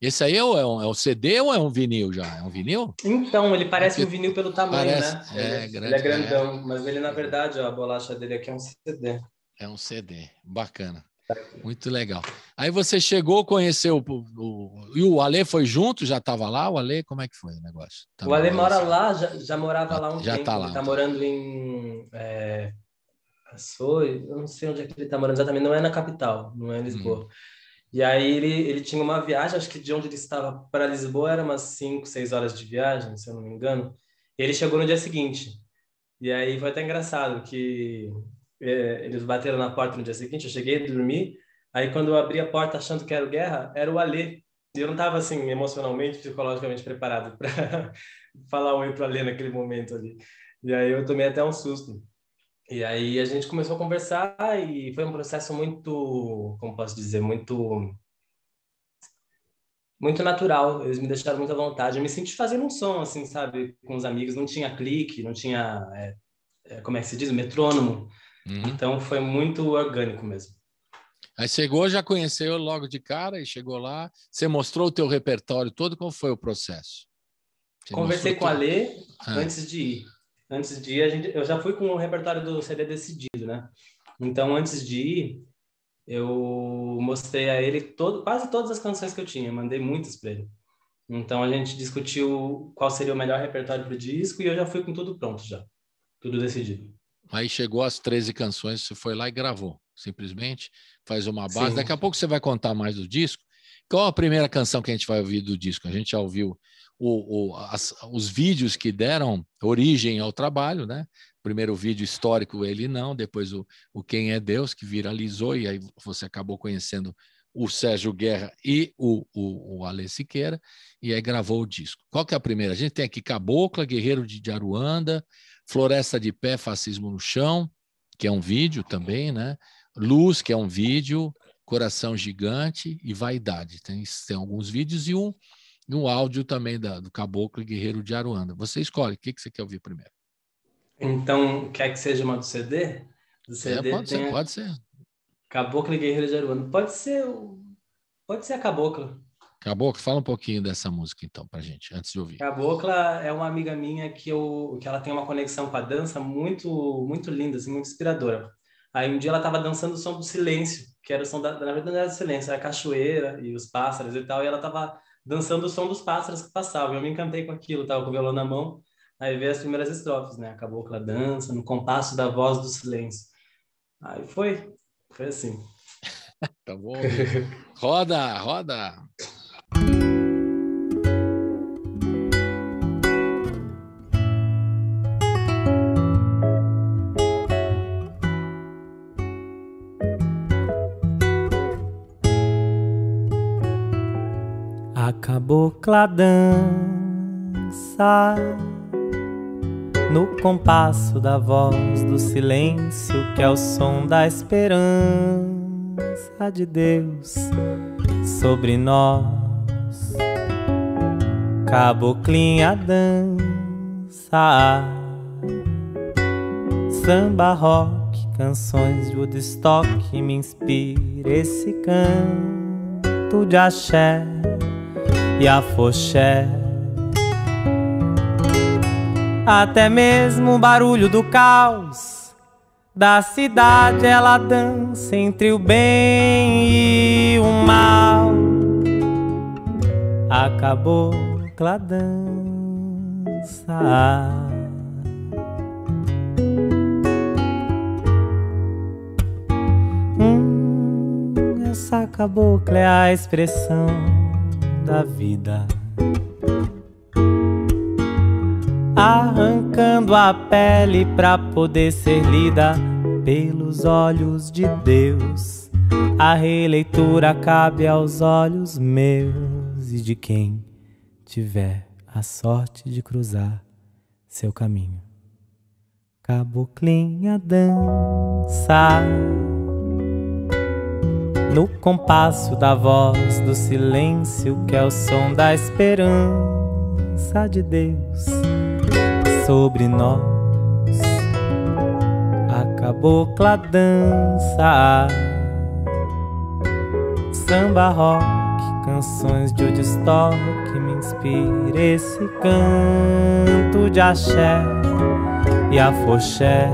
Esse aí é um CD ou é um vinil já? É um vinil? Então, ele parece um vinil pelo tamanho, parece, né? Ele é grandão, mas ele, na verdade, ó, a bolacha dele aqui é um CD. É um CD, bacana. Muito legal. Aí você chegou, conheceu e o Alê foi junto? Já estava lá? O Alê, como é que foi o negócio? O Alê mora lá, já morava lá um tempo. Ele está morando em... eu não sei onde é que ele está morando exatamente, não é na capital, não é em Lisboa. E aí ele tinha uma viagem, acho que de onde ele estava para Lisboa era umas 5, 6 horas de viagem, se eu não me engano. E ele chegou no dia seguinte. E aí foi até engraçado que... eles bateram na porta no dia seguinte, eu cheguei a dormir, aí quando eu abri a porta achando que era o Guerra, era o Alê, e eu não estava assim, emocionalmente, psicologicamente preparado para falar oi para o Alê naquele momento ali, e aí eu tomei até um susto, e aí a gente começou a conversar, e foi um processo muito, como posso dizer, muito natural. Eles me deixaram muito à vontade, eu me senti fazendo um som, assim, sabe, com os amigos, não tinha clique, não tinha, como é que se diz, o metrônomo. Então, foi muito orgânico mesmo. Aí chegou, já conheceu logo de cara e chegou lá. Você mostrou o teu repertório todo? Como foi o processo? Conversei com a Alê antes de ir. Antes de ir, eu já fui com o repertório do CD decidido, né? Então, antes de ir, eu mostrei a ele quase todas as canções que eu tinha. Mandei muitas para ele. Então, a gente discutiu qual seria o melhor repertório para o disco e eu já fui com tudo pronto já. Tudo decidido. Aí chegou às 13 canções, você foi lá e gravou. Simplesmente faz uma base. Sim. Daqui a pouco você vai contar mais do disco. Qual a primeira canção que a gente vai ouvir do disco? A gente já ouviu os vídeos que deram origem ao trabalho, né? Primeiro o vídeo histórico, Ele Não, depois o Quem é Deus, que viralizou, e aí você acabou conhecendo o Sérgio Guerra e o Alê Siqueira, e aí gravou o disco. Qual que é a primeira? A gente tem aqui Cabocla, Guerreiro de Aruanda, Floresta de Pé, Fascismo no Chão, que é um vídeo também, né? Luz, que é um vídeo, Coração Gigante e Vaidade. Tem alguns vídeos e um áudio também do Caboclo e Guerreiro de Aruanda. Você escolhe, o que você quer ouvir primeiro? Então, quer que seja uma do CD? Do CD pode ser. Caboclo e Guerreiro de Aruanda. Pode ser a Cabocla. Cabocla, fala um pouquinho dessa música, então, pra gente, antes de ouvir. Cabocla é uma amiga minha que ela tem uma conexão com a dança muito, muito linda, assim, muito inspiradora. Aí um dia ela estava dançando o som do silêncio, que era o som na verdade não era do silêncio, era a cachoeira e os pássaros e tal, e ela estava dançando o som dos pássaros que passavam. Eu me encantei com aquilo, tava com o violão na mão, aí veio as primeiras estrofes, né? A cabocla dança no compasso da voz do silêncio. Aí foi assim. Tá bom. Roda, roda! A cabocla dança no compasso da voz do silêncio, que é o som da esperança de Deus sobre nós. Caboclinha dança samba, rock, canções de Woodstock, me inspira esse canto de axé e afoxé. Até mesmo o barulho do caos da cidade, ela dança entre o bem e o mal. A cabocla dança. Essa cabocla é a expressão da vida, arrancando a pele pra poder ser lida pelos olhos de Deus. A releitura cabe aos olhos meus e de quem tiver a sorte de cruzar seu caminho. Caboclinha dança no compasso da voz do silêncio, que é o som da esperança de Deus sobre nós. A cabocla dança samba, rock, canções de Woodstock, me inspira esse canto de axé e afoxé.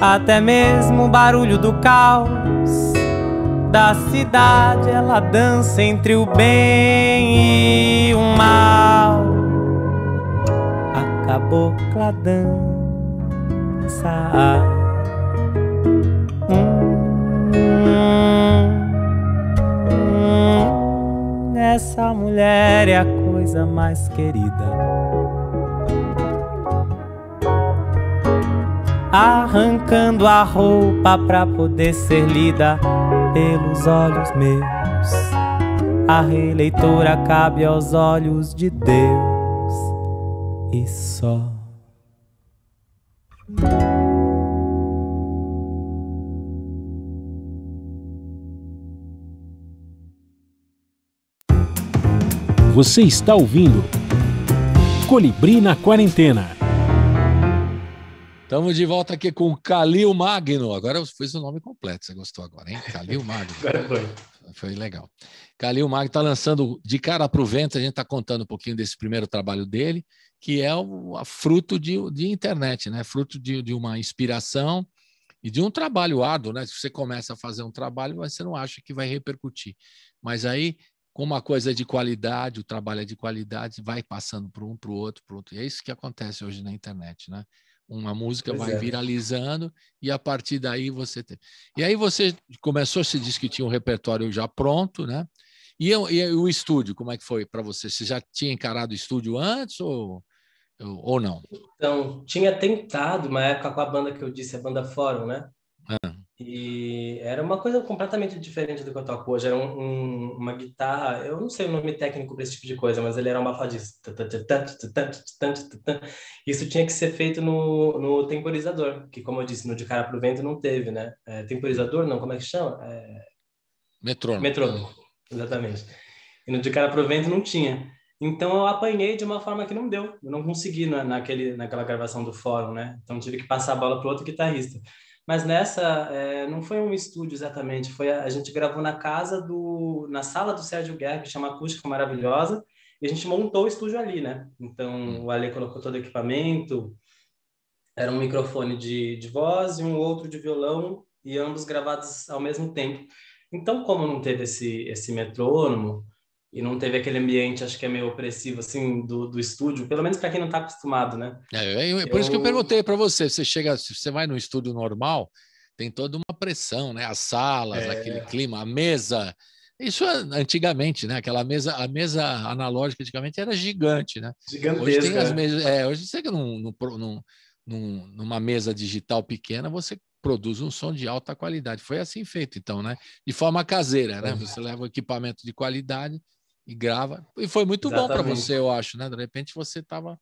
Até mesmo o barulho do caos da cidade, ela dança entre o bem e o mal. A cabocla dança. Essa mulher é a coisa mais querida, arrancando a roupa pra poder ser lida pelos olhos meus. A releitura cabe aos olhos de Deus e só. Você está ouvindo Colibri na Quarentena. Estamos de volta aqui com o Khalil Magno. Agora eu fiz o nome completo, você gostou agora, hein? Khalil Magno. Agora foi legal. Khalil Magno está lançando De Cara pro Vento. A gente está contando um pouquinho desse primeiro trabalho dele, que é fruto de internet, né? Fruto de uma inspiração e de um trabalho árduo, né? Se você começa a fazer um trabalho, você não acha que vai repercutir. Mas aí, com uma coisa de qualidade, o trabalho é de qualidade, vai passando para um, para o outro, para o outro. E é isso que acontece hoje na internet, né? Uma música viralizando e a partir daí você tem. E aí você começou, se disse que tinha um repertório já pronto, né? E o estúdio, como é que foi para você? Você já tinha encarado o estúdio antes ou não? Então, tinha tentado uma época com a banda que eu disse, a Banda Fórum, né? Ah. E era uma coisa completamente diferente do que eu toco hoje. Era uma guitarra, eu não sei o nome técnico para esse tipo de coisa, mas ele era um bafadista. Isso tinha que ser feito no temporizador, que, como eu disse, no De Cara pro Vento não teve, né? Temporizador não, como é que chama? Metrônomo. Metrônomo, exatamente. E no De Cara pro Vento não tinha. Então eu apanhei de uma forma que não deu. Eu não consegui naquela gravação do fórum, né? Então tive que passar a bola para outro guitarrista. Mas nessa, não foi um estúdio exatamente, a gente gravou na sala do Sérgio Guerra, que chama Acústica Maravilhosa, e a gente montou o estúdio ali, né? Então, o Alê colocou todo o equipamento, era um microfone de voz e um outro de violão, e ambos gravados ao mesmo tempo. Então, como não teve esse metrônomo e não teve aquele ambiente, acho que é meio opressivo, assim, do estúdio, pelo menos para quem não está acostumado, né? Por isso que eu perguntei para você, você vai num estúdio normal, tem toda uma pressão, né? As salas, aquele clima, a mesa... Isso antigamente, né? Aquela a mesa analógica antigamente era gigante, né? Gigantesca. Hoje tem as mesas, hoje você que numa mesa digital pequena você produz um som de alta qualidade. Foi assim feito, então, né? De forma caseira, né? Você leva o equipamento de qualidade e grava. E foi muito bom para você, eu acho, né? De repente você estava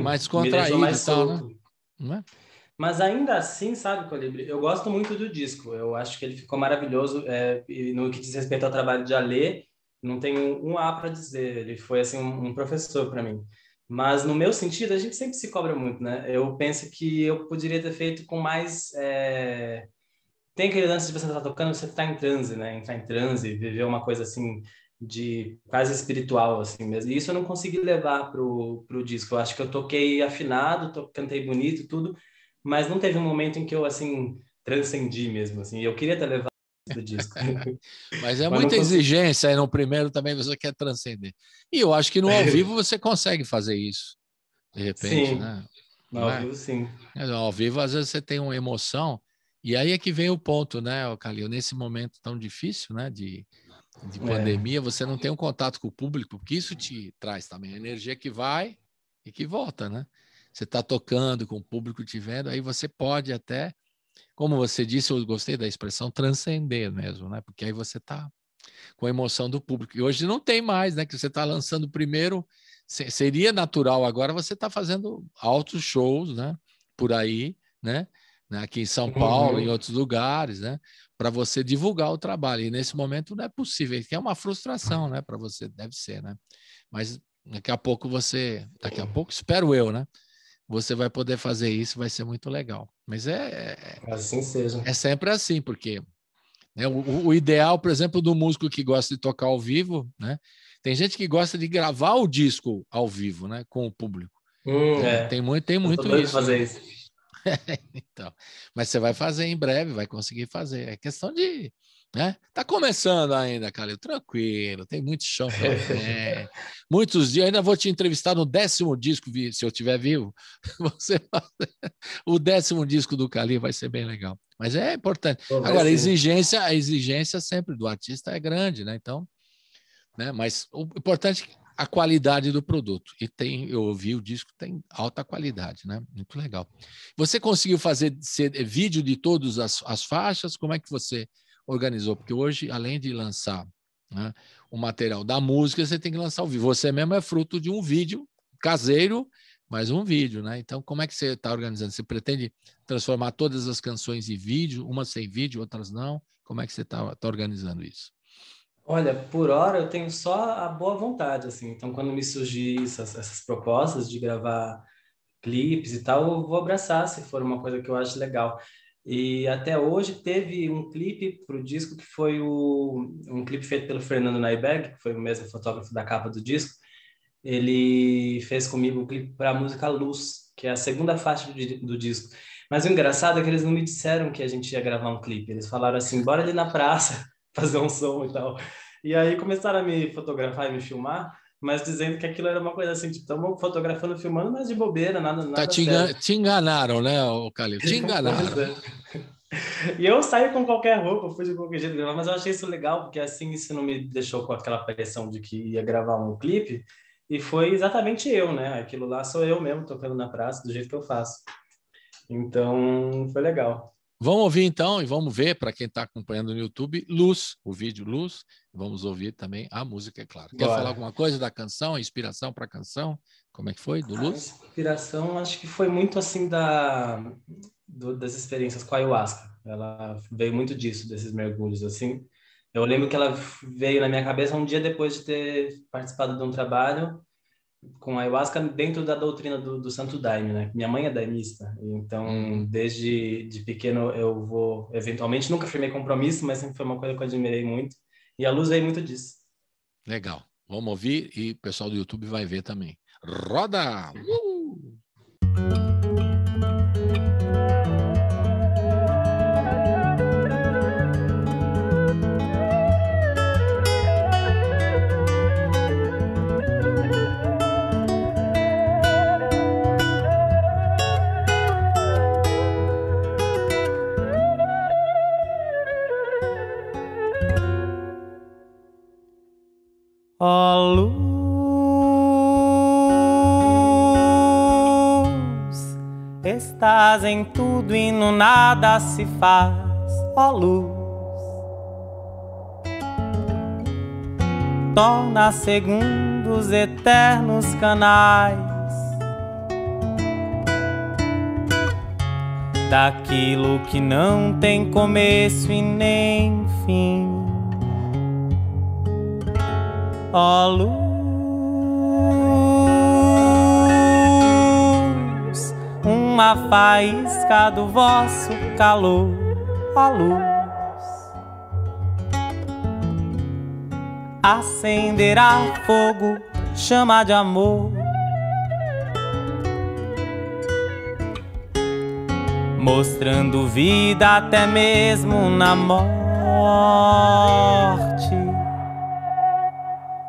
mais contraído e tal, né? Não é? Mas ainda assim, sabe, Colibri, eu gosto muito do disco. Eu acho que ele ficou maravilhoso. No que diz respeito ao trabalho de Alê, não tenho um A para dizer. Ele foi, assim, um professor para mim. Mas, no meu sentido, a gente sempre se cobra muito, né? Eu penso que eu poderia ter feito com mais... Tem aquele lance de você estar tocando, você estar em transe, né? Entrar em transe, viver uma coisa, assim, de quase espiritual, assim mesmo. E isso eu não consegui levar pro disco. Eu acho que eu toquei afinado, cantei bonito, tudo... Mas não teve um momento em que eu, assim, transcendi mesmo, assim. Eu queria ter levado isso do disco. Mas é muita exigência, e no primeiro também você quer transcender. E eu acho que no ao vivo você consegue fazer isso, de repente, sim. Né? No ao vivo, sim. Mas, ao vivo, às vezes, você tem uma emoção, e aí é que vem o ponto, né, Khalil? Nesse momento tão difícil, né, de pandemia, você não tem um contato com o público, porque isso te traz também a energia que vai e que volta, né? Você está tocando com o público te vendo, aí você pode até, como você disse, eu gostei da expressão, transcender mesmo, né? Porque aí você está com a emoção do público. E hoje não tem mais, né? Que você está lançando primeiro, seria natural agora você está fazendo altos shows, né? Por aí, né? Aqui em São Paulo, em outros lugares, né? Para você divulgar o trabalho. E nesse momento não é possível, que é uma frustração, né? Para você, deve ser, né? Mas daqui a pouco, espero eu, né? Você vai poder fazer isso, vai ser muito legal. Mas assim seja. É sempre assim, porque né, o ideal, por exemplo, do músico que gosta de tocar ao vivo, né? Tem gente que gosta de gravar o disco ao vivo, né? Com o público. Tem muito isso. Fazer isso. Então, mas você vai fazer em breve, vai conseguir fazer. É questão de... Né? Tá começando ainda, Khalil, tranquilo, tem muito chão pra ver. Muitos dias, ainda vou te entrevistar no 10º disco, se eu estiver vivo. O 10º disco do Khalil vai ser bem legal, mas é importante. Agora, a exigência sempre do artista é grande, né? Então, né? Mas o importante é a qualidade do produto, e eu ouvi o disco, tem alta qualidade, né? Muito legal. Você conseguiu fazer vídeo de todas as faixas? Como é que você organizou? Porque hoje, além de lançar, né, o material da música, você tem que lançar o vídeo. Você mesmo é fruto de um vídeo caseiro, mas um vídeo, né? Então, como é que você está organizando? Você pretende transformar todas as canções em vídeo? Umas sem vídeo, outras não? Como é que você está organizando isso? Olha, por hora eu tenho só a boa vontade, assim. Então, quando me surgir essas propostas de gravar clipes e tal, eu vou abraçar, se for uma coisa que eu acho legal. E até hoje teve um clipe para o disco que foi um clipe feito pelo Fernando Nyberg, que foi o mesmo fotógrafo da capa do disco. Ele fez comigo um clipe para a música Luz, que é a segunda faixa do disco. Mas o engraçado é que eles não me disseram que a gente ia gravar um clipe. Eles falaram assim, bora ali na praça fazer um som e tal. E aí começaram a me fotografar e me filmar, mas dizendo que aquilo era uma coisa assim, tipo, estamos fotografando, filmando, mas de bobeira, nada te enganaram, né, Khalil? Te enganaram. E eu saí com qualquer roupa, fui de qualquer jeito gravar, mas eu achei isso legal, porque assim isso não me deixou com aquela pressão de que ia gravar um clipe, e foi exatamente eu, né? Aquilo lá sou eu mesmo, tocando na praça, do jeito que eu faço. Então, foi legal. Vamos ouvir então, e vamos ver, para quem está acompanhando no YouTube, Luz, o vídeo Luz. Vamos ouvir também a música, é claro. Quer falar alguma coisa da canção, inspiração para a canção? Como é que foi, do Luz? A inspiração, acho que foi muito assim das experiências com a ayahuasca. Ela veio muito disso, desses mergulhos, assim. Eu lembro que ela veio na minha cabeça um dia depois de ter participado de um trabalho com a ayahuasca dentro da doutrina do Santo Daime, né? Minha mãe é daimista, então desde de pequeno eu vou, eventualmente, nunca firmei compromisso, mas sempre foi uma coisa que eu admirei muito, e a Luz veio muito disso. Legal, vamos ouvir e o pessoal do YouTube vai ver também. Roda! A luz, estás em tudo e no nada se faz, ó luz. Torna segundos eternos canais daquilo que não tem começo e nem fim. Ó luz, uma faísca do vosso calor, ó luz, acenderá fogo, chama de amor, mostrando vida até mesmo na morte.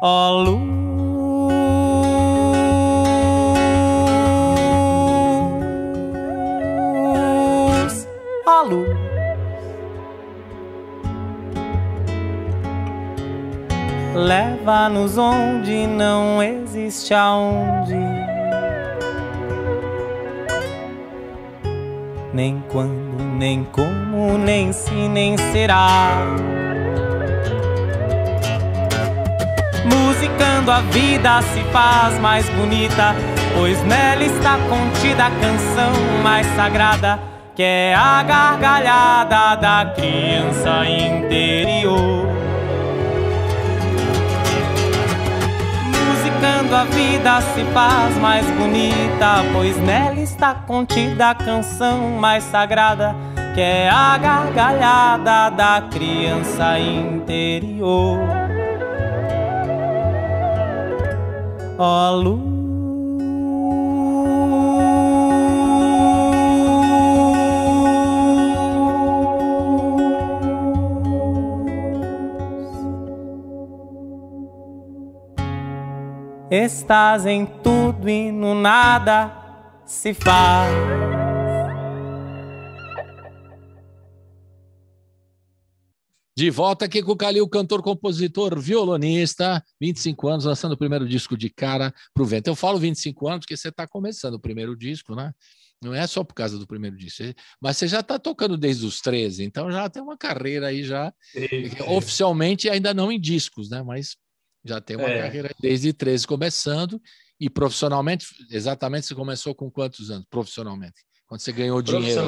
Ó luz, ó luz. Leva-nos onde não existe aonde, nem quando, nem como, nem se, nem será. Musicando a vida se faz mais bonita, pois nela está contida a canção mais sagrada, que é a gargalhada da criança interior. Musicando a vida se faz mais bonita, pois nela está contida a canção mais sagrada, que é a gargalhada da criança interior. Ó luz, estás em tudo e no nada se faz. De volta aqui com o Khalil, cantor, compositor, violonista, 25 anos, lançando o primeiro disco De Cara pro Vento. Eu falo 25 anos porque você está começando o primeiro disco, né? Não é só por causa do primeiro disco, mas você já está tocando desde os 13, então já tem uma carreira aí já, oficialmente ainda não em discos, né? Mas já tem uma carreira desde 13 começando, e profissionalmente, exatamente, você começou com quantos anos profissionalmente? Quando você ganhou dinheiro,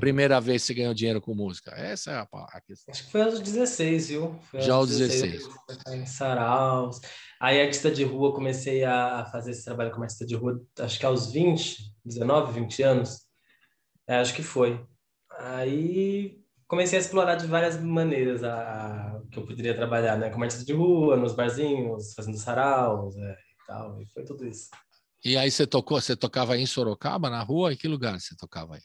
primeira vez que você ganhou dinheiro com música. Essa é a questão. Acho que foi aos 16, viu? Foi já aos 16. Em saraus. Aí, artista de rua, comecei a fazer esse trabalho como artista de rua, acho que aos 20, 19, 20 anos. É, acho que foi. Aí, comecei a explorar de várias maneiras que eu poderia trabalhar, né? Como artista de rua, nos barzinhos, fazendo saraus e tal. E foi tudo isso. E aí você tocava aí em Sorocaba, na rua? Em que lugar você tocava aí?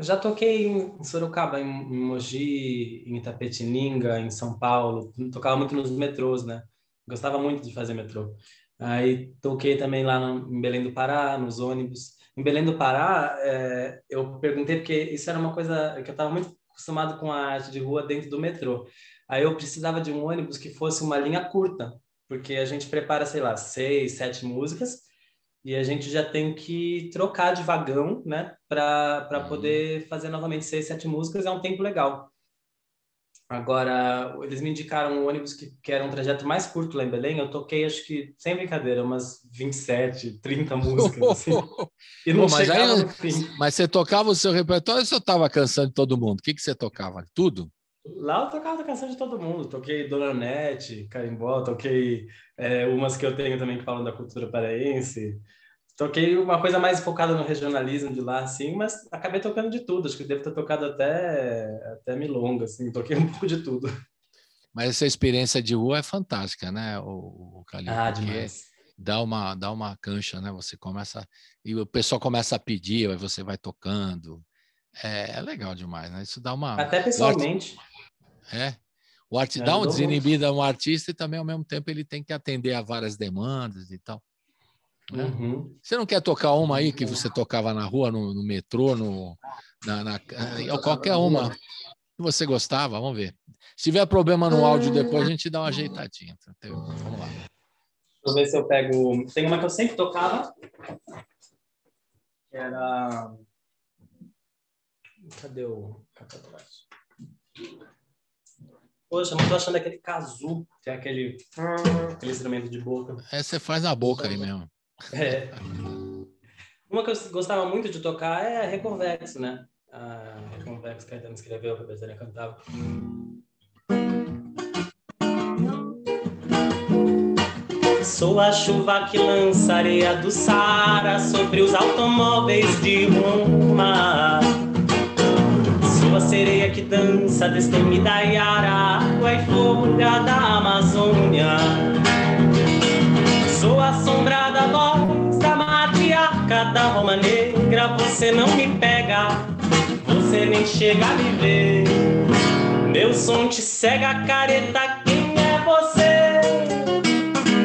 Já toquei em Sorocaba, em Mogi, em Itapetininga, em São Paulo. Tocava muito nos metrôs, né? Gostava muito de fazer metrô. Aí toquei também lá em Belém do Pará, nos ônibus. Em Belém do Pará, eu perguntei, porque isso era uma coisa que eu estava muito acostumado com a arte de rua dentro do metrô. Aí eu precisava de um ônibus que fosse uma linha curta, porque a gente prepara, sei lá, 6, 7 músicas, e a gente já tem que trocar de vagão, né? Para poder fazer novamente 6, 7 músicas, é um tempo legal. Agora, eles me indicaram um ônibus que era um trajeto mais curto lá em Belém. Eu toquei, acho que, sem brincadeira, umas 27, 30 músicas. Assim, e não chegava no fim. Mas você tocava o seu repertório ou você tocava a canção de todo mundo? O que você tocava? Tudo? Lá eu tocava a canção de todo mundo. Toquei Dona Anete, Carimbó, toquei umas que eu tenho também que falam da cultura paraense. Toquei uma coisa mais focada no regionalismo de lá, assim, mas acabei tocando de tudo. Acho que devo ter tocado até milonga, assim, toquei um pouco de tudo. Mas essa experiência de rua é fantástica, né, o Khalil? Ah, demais. Dá uma cancha, né? Você começa... E o pessoal começa a pedir, aí você vai tocando. É legal demais, né? Isso dá uma... Até pessoalmente... dá um desinibido a um artista e também, ao mesmo tempo, ele tem que atender a várias demandas e tal. Né? Uhum. Você não quer tocar uma aí que você tocava na rua, no metrô, qualquer uma? que você gostava, vamos ver. Se tiver problema no áudio depois, a gente dá uma ajeitadinha. Vamos lá. Deixa eu ver se eu pego... Tem uma que eu sempre tocava, que era... Cadê o... Poxa, não tô achando aquele kazoo, que é aquele instrumento de boca. É, você faz na boca aí mesmo. É. Uma que eu gostava muito de tocar é reconvexo, né? Ah, reconvexo, Caetano escreveu, a Bethânia cantava. Sou a chuva que lança areia do Saara sobre os automóveis de Roma. Sou a sereia que dança destemida e ara, água e folga da Amazônia. Sou a sombra da voz da matriarca da Roma Negra. Você não me pega, você nem chega a me ver. Meu som te cega, careta, quem é você?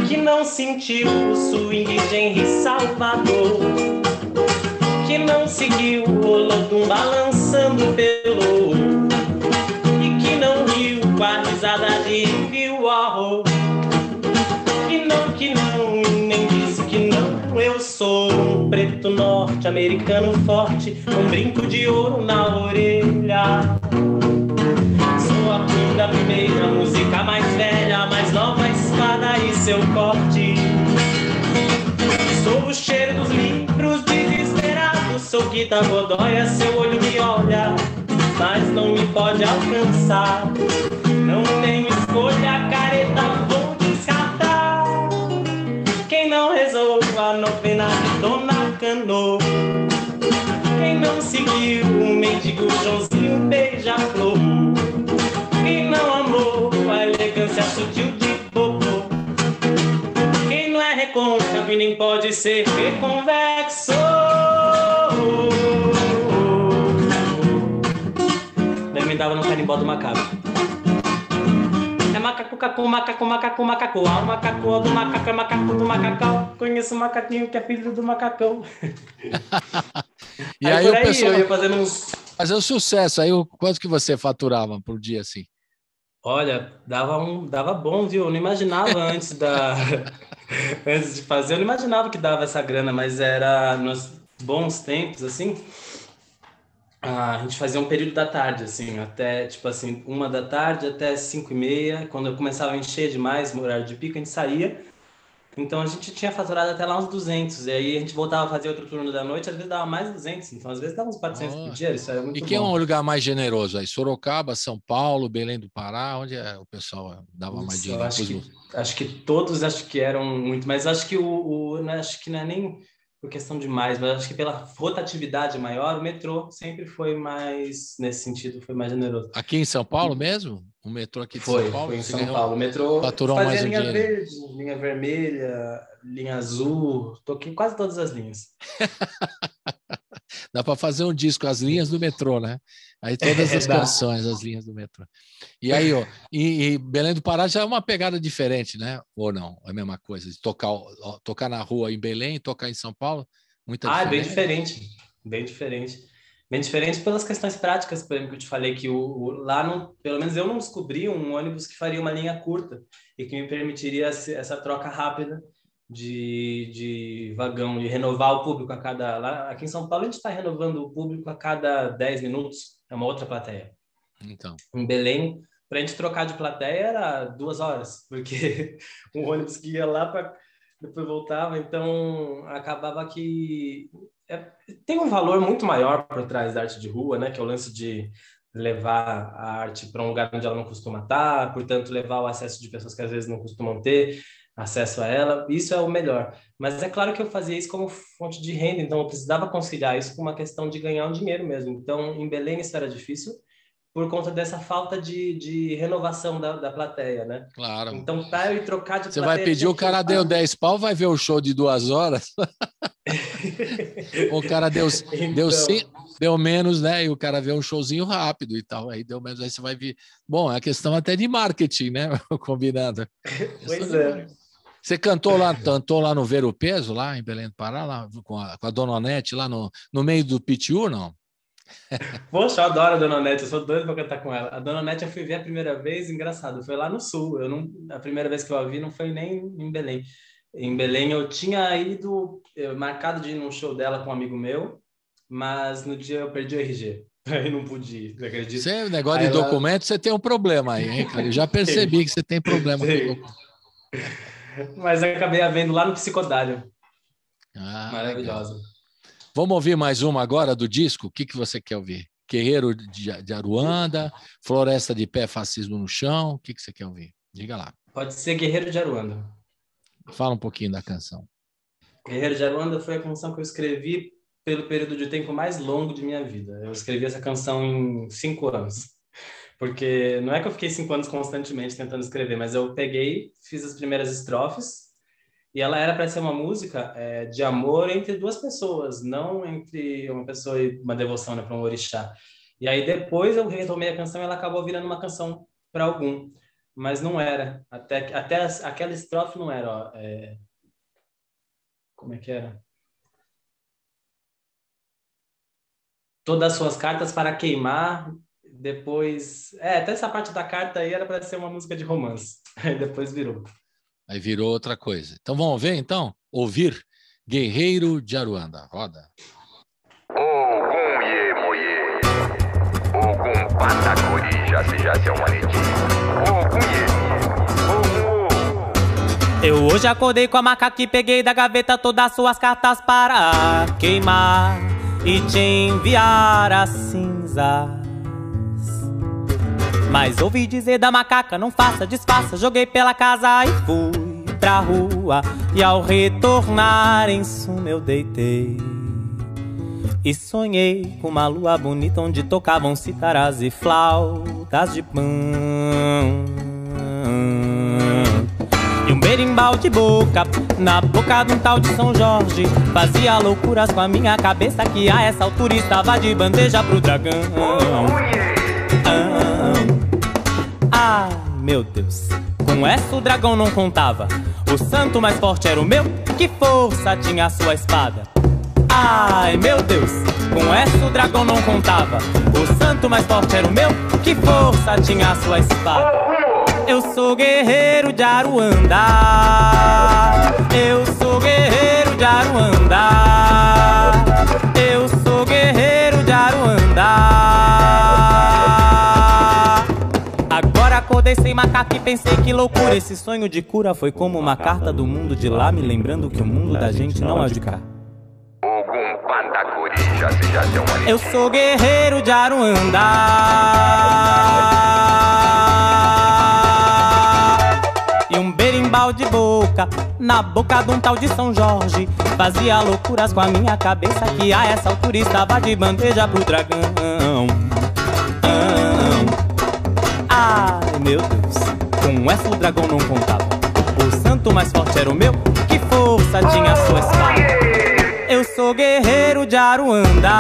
Que não sentiu o swing de Henri Salvador, que não seguiu o Olodum balançando pelo ouro, e que não riu com a risada de Viu Arro, que não, e nem disse que não. Eu sou um preto norte-americano forte, um brinco de ouro na orelha. Sou a primeira, música mais velha, mais nova espada e seu corte. Sou o cheiro dos livros desesperados, sou Guita Godoya, seu olho me olha, mas não me pode alcançar. Não tenho escolha, careta, vou descartar. Quem não resolva a novena de Dona Cano, quem não seguiu o mendigo Joãozinho beija-flor, quem não amou a elegância sutil de Popô, quem não é recôncavo e nem pode ser reconvexo. Eu me dava no carimbó do macaco. Macaco, cacu, macaco, macaco, macaco. Ah, o macaco do macaco é macaco do macacão. Conheço o macaquinho que é filho do macacão. E aí, o pessoal ia fazendo uns... Fazendo sucesso. Aí quanto que você faturava por dia, assim? Olha, dava bom, viu? Eu não imaginava antes da... antes de fazer, eu não imaginava que dava essa grana, mas era nos bons tempos, assim... Ah, a gente fazia um período da tarde, assim, até, tipo assim, 1 da tarde até 5h30. Quando eu começava a encher demais no horário de pico, a gente saía. Então, a gente tinha faturado até lá uns 200. E aí, a gente voltava a fazer outro turno da noite, às vezes dava mais 200. Então, às vezes dava uns 400 por dia, isso era muito bom. E que é um lugar mais generoso aí? Sorocaba, São Paulo, Belém do Pará? Onde é o pessoal dava mais dinheiro? Acho que todos eram muito, mas acho que acho que não é nem... por questão demais, mas acho que pela rotatividade maior, o metrô sempre foi mais, nesse sentido, foi mais generoso. Aqui em São Paulo mesmo? O metrô aqui de São Paulo? Foi em São Paulo. O metrô fazia linha verde, linha vermelha, linha azul, toquei quase todas as linhas. Dá para fazer um disco, as linhas do metrô, né? Aí todas as canções, as linhas do metrô. E aí, ó, e Belém do Pará já é uma pegada diferente, né? Ou não? É a mesma coisa. De tocar na rua em Belém, tocar em São Paulo, muita diferença. Ah, bem diferente. Bem diferente. Bem diferente pelas questões práticas, por exemplo, que eu te falei que lá, não, pelo menos eu não descobri um ônibus que faria uma linha curta e que me permitiria essa troca rápida de vagão, de renovar o público a cada... Lá, aqui em São Paulo a gente está renovando o público a cada 10 minutos, é uma outra plateia. Então, em Belém, para a gente trocar de plateia era 2 horas, porque um ônibus que ia lá, depois voltava, então acabava que... Tem um valor muito maior por trás da arte de rua, né? Que é o lance de levar a arte para um lugar onde ela não costuma estar, portanto levar o acesso de pessoas que às vezes não costumam ter acesso a ela, isso é o melhor. Mas é claro que eu fazia isso como fonte de renda, então eu precisava conciliar isso com uma questão de ganhar um dinheiro mesmo. Então, em Belém isso era difícil por conta dessa falta de renovação da plateia, né? Claro. Então, para eu ir trocar de plateia... Você vai pedir, o cara deu 10 pau, vai ver o show de 2 horas. O cara deu menos, né? E o cara vê um showzinho rápido e tal, aí deu menos, aí você vai ver... Bom, é a questão até de marketing, né? Combinado. Pois é. Você cantou lá no Ver o Peso, lá em Belém do Pará, lá com a Dona Anete, lá no meio do Pitiu, não? Poxa, eu adoro a Dona Anete, eu sou doido pra cantar com ela. A Dona Anete eu fui ver a primeira vez, engraçado, foi lá no Sul. A primeira vez que eu a vi não foi nem em Belém. Em Belém eu tinha ido, marcado de ir num show dela com um amigo meu, mas no dia eu perdi o RG. Aí não podia, não acredito. Você, negócio aí de ela... documento, você tem um problema aí, hein, cara? Eu já percebi que você tem problema com documento. Mas eu acabei a vendo lá no Psicodália. Ah, maravilhosa. Legal. Vamos ouvir mais uma agora do disco? O que, que você quer ouvir? Guerreiro de Aruanda, Floresta de Pé, Fascismo no Chão. O que, que você quer ouvir? Diga lá. Pode ser Guerreiro de Aruanda. Fala um pouquinho da canção. Guerreiro de Aruanda foi a canção que eu escrevi pelo período de tempo mais longo de minha vida. Eu escrevi essa canção em 5 anos. Porque não é que eu fiquei 5 anos constantemente tentando escrever, mas eu peguei, fiz as primeiras estrofes, e ela era para ser uma música de amor entre duas pessoas, não entre uma pessoa e uma devoção, né, para um orixá. E aí depois eu retomei a canção e ela acabou virando uma canção para algum. Mas não era. Até aquela estrofe não era. Ó, como é que era? Todas as suas cartas para queimar, depois... até essa parte da carta aí era para ser uma música de romance. Aí depois virou. Aí virou outra coisa. Então vamos ver, então? Ouvir Guerreiro de Aruanda. Roda. Ogum ye moye, ogum patakuri jaci é uma leite. Eu hoje acordei com a macaca que peguei da gaveta, todas as suas cartas para queimar e te enviar as cinzas. Mas ouvi dizer da macaca, não faça, disfarça. Joguei pela casa e fui pra rua, e ao retornar em suma eu deitei e sonhei com uma lua bonita, onde tocavam citaras e flautas de pão e um berimbau de boca, na boca de um tal de São Jorge. Fazia loucuras com a minha cabeça, que a essa altura estava de bandeja pro dragão. Ah, meu Deus, com essa o dragão não contava. O santo mais forte era o meu, que força tinha a sua espada. Ai, meu Deus, com essa o dragão não contava. O santo mais forte era o meu, que força tinha a sua espada. Eu sou guerreiro de Aruanda, eu sou guerreiro de Aruanda, eu sou guerreiro de Aruanda. Agora acordei sem macaco e pensei que loucura. Esse sonho de cura foi como uma carta do mundo de lá, me lembrando que o mundo da gente não é o de cá. Eu sou guerreiro de Aruanda. Bal de boca, na boca de um tal de São Jorge. Fazia loucuras com a minha cabeça, que a essa altura estava de bandeja pro dragão. Ai, meu Deus, com essa o dragão não contava. O santo mais forte era o meu, que força tinha a sua espada. Eu sou guerreiro de Aruanda,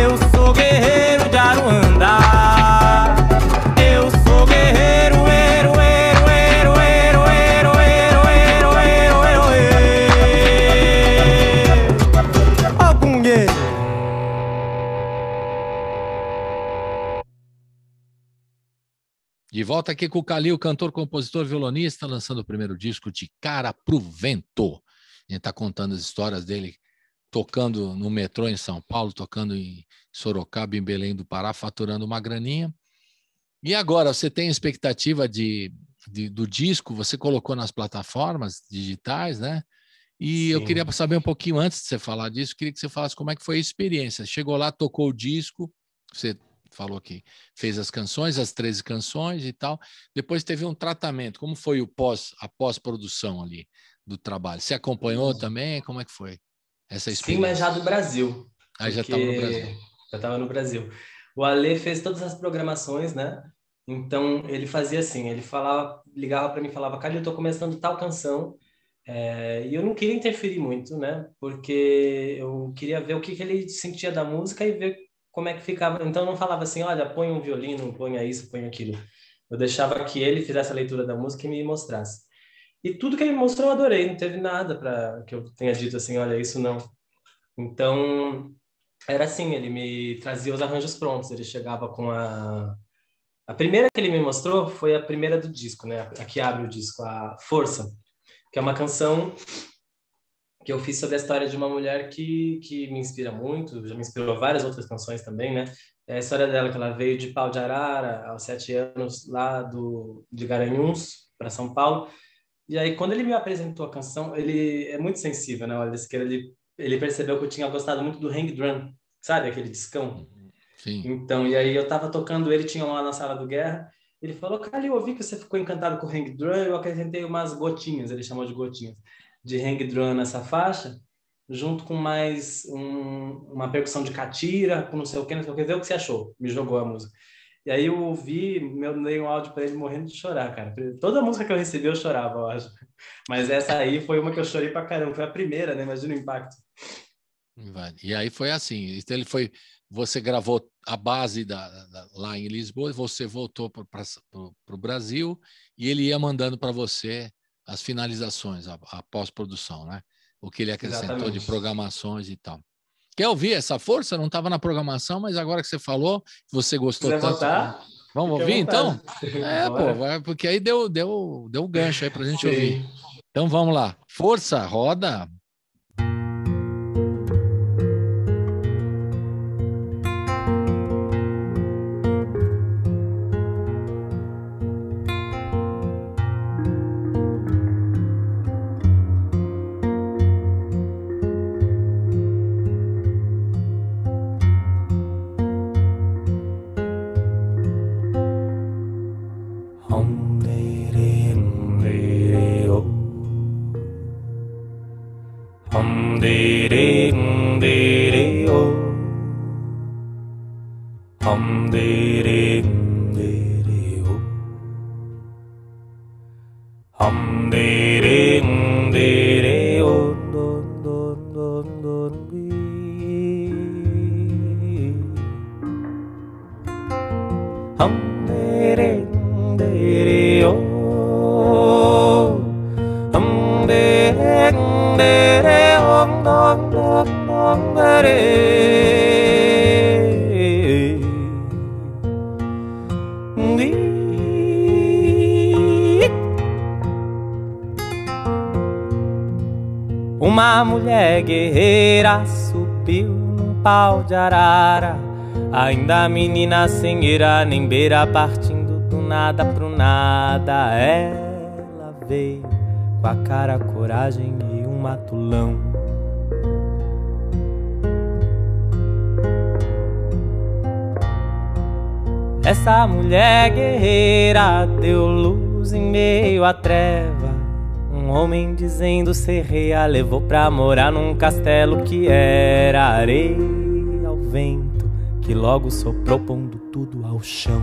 eu sou guerreiro de Aruanda, eu sou guerreiro. De volta aqui com o Khalil, cantor, compositor, violonista, lançando o primeiro disco De Cara pro Vento. A gente está contando as histórias dele tocando no metrô em São Paulo, tocando em Sorocaba, em Belém do Pará, faturando uma graninha. E agora, você tem expectativa do disco? Você colocou nas plataformas digitais, né? E Sim. Eu queria saber um pouquinho antes de você falar disso, queria que você falasse como é que foi a experiência. Chegou lá, tocou o disco, você... falou que fez as canções, as 13 canções e tal. Depois teve um tratamento. Como foi a pós-produção ali do trabalho? Você acompanhou também? Como é que foi essa experiência? Sim, mas já do Brasil. Ah, já estava no Brasil. Já estava no Brasil. O Alê fez todas as programações, né? Então, ele fazia assim, ele falava, ligava para mim e falava, Khalil, eu estou começando tal canção. E eu não queria interferir muito, né? Porque eu queria ver o que ele sentia da música e ver como é que ficava. Então, eu não falava assim, olha, põe um violino, põe isso, põe aquilo. Eu deixava que ele fizesse a leitura da música e me mostrasse. E tudo que ele me mostrou, eu adorei. Não teve nada para que eu tenha dito assim, olha, isso não. Então, era assim, ele me trazia os arranjos prontos, ele chegava com a... A primeira que ele me mostrou foi a primeira do disco, né? A que abre o disco, a Força, que é uma canção que eu fiz sobre a história de uma mulher que me inspira muito, já me inspirou várias outras canções também, né? É a história dela, que ela veio de Pau de Arara aos 7 anos, lá de Garanhuns, para São Paulo. E aí, quando ele me apresentou a canção, ele é muito sensível, né? Olha, ele percebeu que eu tinha gostado muito do Hang Drum, sabe? Aquele discão. Sim. Então, e aí eu tava tocando, ele tinha lá na sala do Guerra, ele falou, cara, eu ouvi que você ficou encantado com o Hang Drum, eu acrescentei umas gotinhas, ele chamou de gotinhas, de Hang Drum nessa faixa, junto com mais uma percussão de catira, com não sei o que, vê o que você achou, me jogou a música. E aí eu ouvi, eu dei um áudio para ele morrendo de chorar, cara. Toda música que eu recebi eu chorava, eu acho. Mas essa aí foi uma que eu chorei pra caramba, foi a primeira, né? Imagina o impacto. E aí foi assim, então ele foi... Você gravou a base lá em Lisboa, você voltou para o Brasil e ele ia mandando para você as finalizações, a pós-produção, né? O que ele acrescentou. Exatamente. De programações e tal. Quer ouvir essa Força? Não estava na programação, mas agora que você falou, você gostou tanto. Voltar? Vamos ouvir então? É, pô, porque aí deu um gancho aí para a gente ouvir. Então vamos lá. Força, roda... Uma mulher guerreira subiu num pau de arara, ainda menina sem ira nem beira, partindo do nada pro nada. Ela veio com a cara, coragem e um matulão. Essa mulher guerreira deu luz em meio à treva. Um homem dizendo ser rei a levou pra morar num castelo que era areia ao vento, que logo soprou pondo tudo ao chão.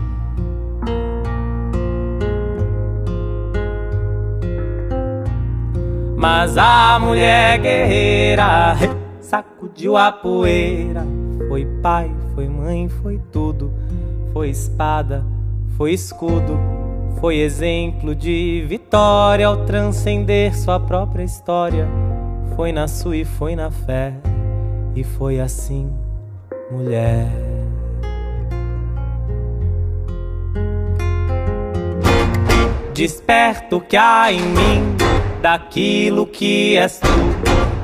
Mas a mulher guerreira sacudiu a poeira. Foi pai, foi mãe, foi tudo. Foi espada, foi escudo. Foi exemplo de vitória ao transcender sua própria história. Foi na sua e foi na fé, e foi assim, mulher. Desperto o que há em mim, daquilo que és tu.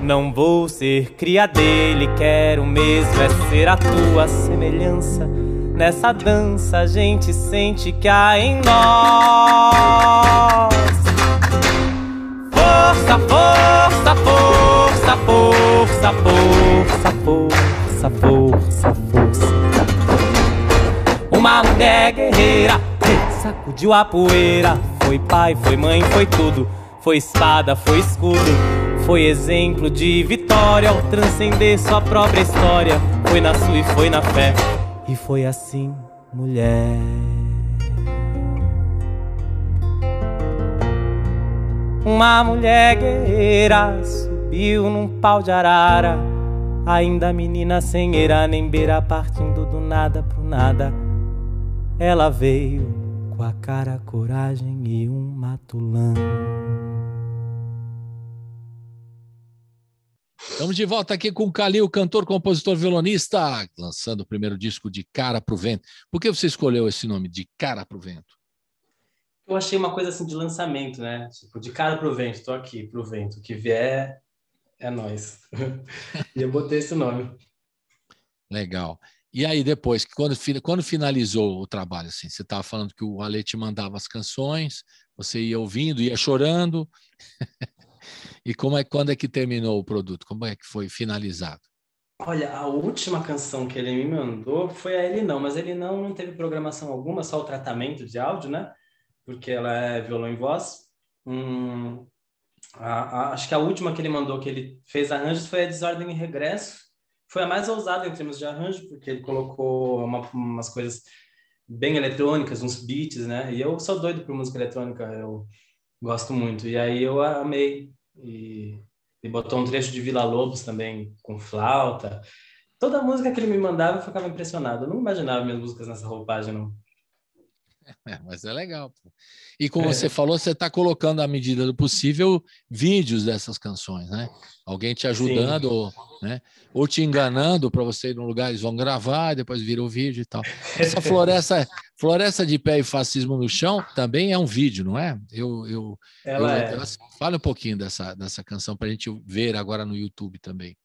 Não vou ser cria dele, quero mesmo é ser a tua semelhança. Nessa dança a gente sente que há em nós força, força, força, força, força, força, força, força. Uma mulher guerreira sacudiu a poeira. Foi pai, foi mãe, foi tudo. Foi espada, foi escudo. Foi exemplo de vitória ao transcender sua própria história. Foi na sua e foi na fé, e foi assim, mulher. Uma mulher guerreira subiu num pau de arara, ainda menina sem era nem beira, partindo do nada pro nada. Ela veio com a cara, coragem e um matulão. Estamos de volta aqui com o Khalil, cantor, compositor, violonista, lançando o primeiro disco De Cara pro Vento. Por que você escolheu esse nome, De Cara pro Vento? Eu achei uma coisa assim de lançamento, né? Tipo, de cara pro vento, tô aqui pro vento, o que vier é nós. E eu botei esse nome. Legal. E aí depois, quando finalizou o trabalho, assim, você estava falando que o Alê te mandava as canções, você ia ouvindo, ia chorando. E quando é que terminou o produto? Como é que foi finalizado? Olha, a última canção que ele me mandou foi a Ele Não, mas Ele Não não teve programação alguma, só o tratamento de áudio, né? Porque ela é violão e voz. Acho que a última que ele mandou, que ele fez arranjos, foi a Desordem e Regresso. Foi a mais ousada em termos de arranjo, porque ele colocou umas coisas bem eletrônicas, uns beats, né? E eu sou doido por música eletrônica, eu gosto muito. E aí eu amei. E botou um trecho de Vila Lobos também, com flauta. Toda a música que ele me mandava, eu ficava impressionado. Eu não imaginava minhas músicas nessa roupagem, não. É, mas é legal, pô. E como você falou, você está colocando, à medida do possível, vídeos dessas canções, né? Alguém te ajudando, né? Ou te enganando para você ir num lugar, eles vão gravar, e depois vira o vídeo e tal. Essa floresta de pé e fascismo no chão também é um vídeo, não é? Fala um pouquinho dessa canção para a gente ver agora no YouTube também.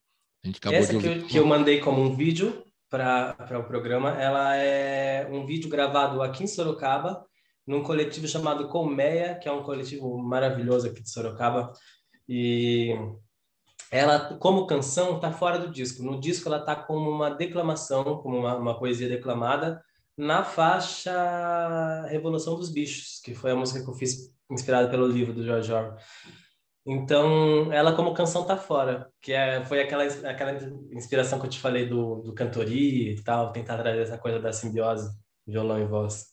A gente acabou de ouvir. Que eu mandei como um vídeo para o programa, ela é um vídeo gravado aqui em Sorocaba, num coletivo chamado Colmeia, que é um coletivo maravilhoso aqui de Sorocaba, e ela, como canção, está fora do disco. No disco ela está como uma declamação, como uma poesia declamada, na faixa Revolução dos Bichos, que foi a música que eu fiz inspirada pelo livro do George Orwell. Então, ela como canção tá fora, que foi aquela inspiração que eu te falei do cantoria e tal, tentar trazer essa coisa da simbiose, violão e voz.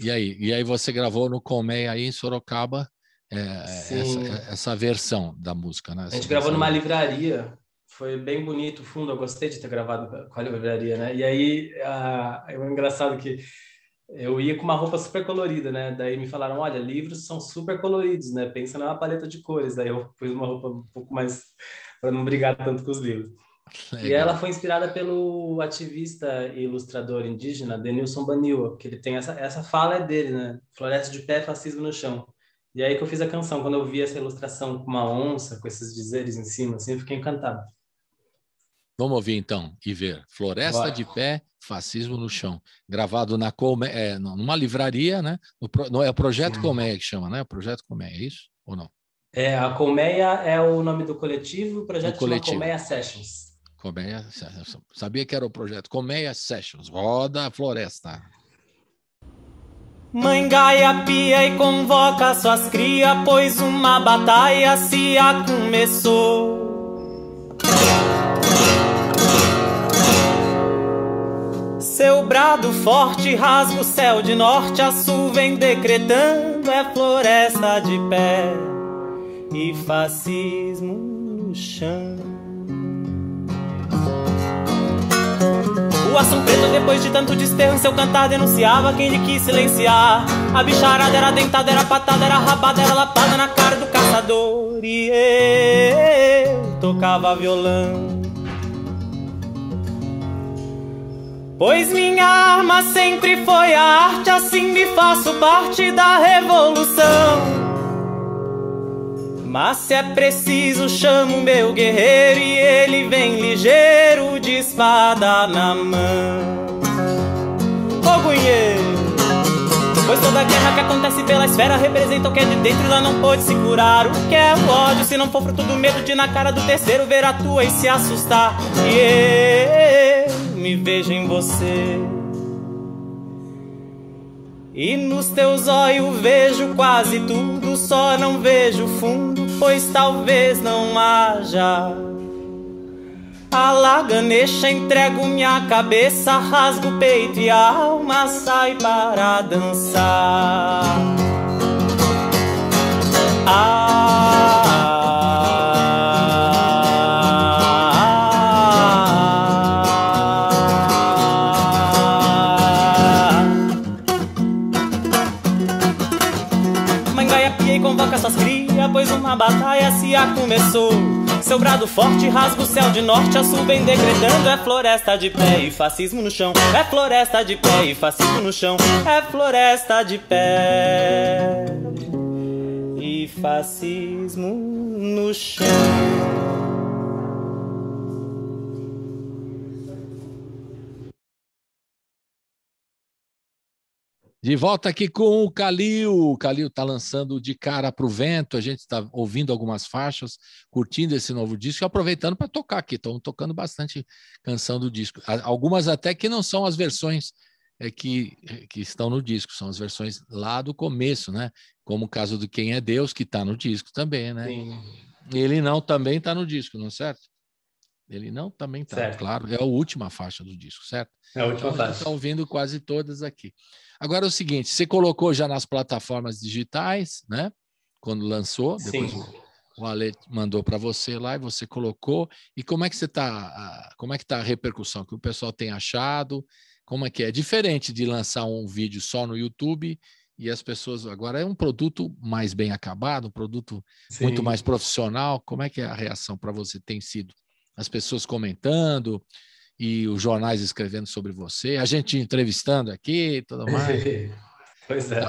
E aí você gravou no Colmeia aí em Sorocaba essa versão da música, né? A gente gravou numa livraria, foi bem bonito o fundo, eu gostei de ter gravado com a livraria, né? E aí, é engraçado que eu ia com uma roupa super colorida, né? Daí me falaram, olha, livros são super coloridos, né? Pensa numa paleta de cores. Daí eu pus uma roupa um pouco mais para não brigar tanto com os livros. Legal. E ela foi inspirada pelo ativista e ilustrador indígena Denilson Baniwa, que ele tem essa fala dele, né? Floresta de pé, fascismo no chão. E aí que eu fiz a canção. Quando eu vi essa ilustração com uma onça, com esses dizeres em cima, assim, eu fiquei encantado. Vamos ouvir então e ver. Floresta de pé, fascismo no chão. Gravado na numa livraria, né? É o Projeto Colmeia que chama, né? Projeto Colmeia, é isso ou não? É, a Colmeia é o nome do coletivo, o projeto chama Colmeia Sessions. Colmeia Sessions. Sabia que era o projeto Colmeia Sessions. Roda a floresta. Mãe Gaia pia e convoca suas cria, pois uma batalha se começou. Seu brado forte rasga o céu de norte a sul, vem decretando, é floresta de pé e fascismo no chão. O Assum Preto, depois de tanto desterro, em seu cantar denunciava quem lhe quis silenciar. A bicharada era dentada, era patada, era rabada, era lapada na cara do caçador. E eu tocava violão, pois minha arma sempre foi a arte, assim me faço parte da revolução. Mas se é preciso chamo meu guerreiro, e ele vem ligeiro de espada na mão. Ô gunheiro, pois toda guerra que acontece pela esfera representa o que é de dentro, e lá não pode se curar. O que é o ódio se não for fruto do medo de na cara do terceiro ver a tua e se assustar. E eu me vejo em você, e nos teus olhos vejo quase tudo, só não vejo fundo, pois talvez não haja. A laganecha entrego minha cabeça, rasgo o peito e a alma sai para dançar. Mãe Gaia pia e convoca suas cria, pois uma batalha se começou. Seu brado forte rasga o céu de norte a sul, vem decretando. É floresta de pé e fascismo no chão. É floresta de pé e fascismo no chão. É floresta de pé e fascismo no chão. De volta aqui com o Khalil. O Khalil está lançando De Cara pro Vento. A gente está ouvindo algumas faixas, curtindo esse novo disco e aproveitando para tocar aqui. Estão tocando bastante canção do disco. Algumas até que não são as versões que estão no disco, são as versões lá do começo, né? Como o caso do Quem é Deus, que está no disco também, né? Sim. Ele Não também está no disco, não é certo? Ele Não também está, claro. É a última faixa do disco, certo? É a última faixa. Estão ouvindo quase todas aqui. Agora é o seguinte, você colocou já nas plataformas digitais, né? Quando lançou, depois o Alê mandou para você lá e você colocou. E como é que você está? Como é que está a repercussão? O que o pessoal tem achado? Como é que é? É diferente de lançar um vídeo só no YouTube e as pessoas... Agora é um produto mais bem acabado, um produto muito mais profissional. Como é que é a reação para você tem sido? As pessoas comentando e os jornais escrevendo sobre você, a gente entrevistando aqui e tudo mais. Pois é.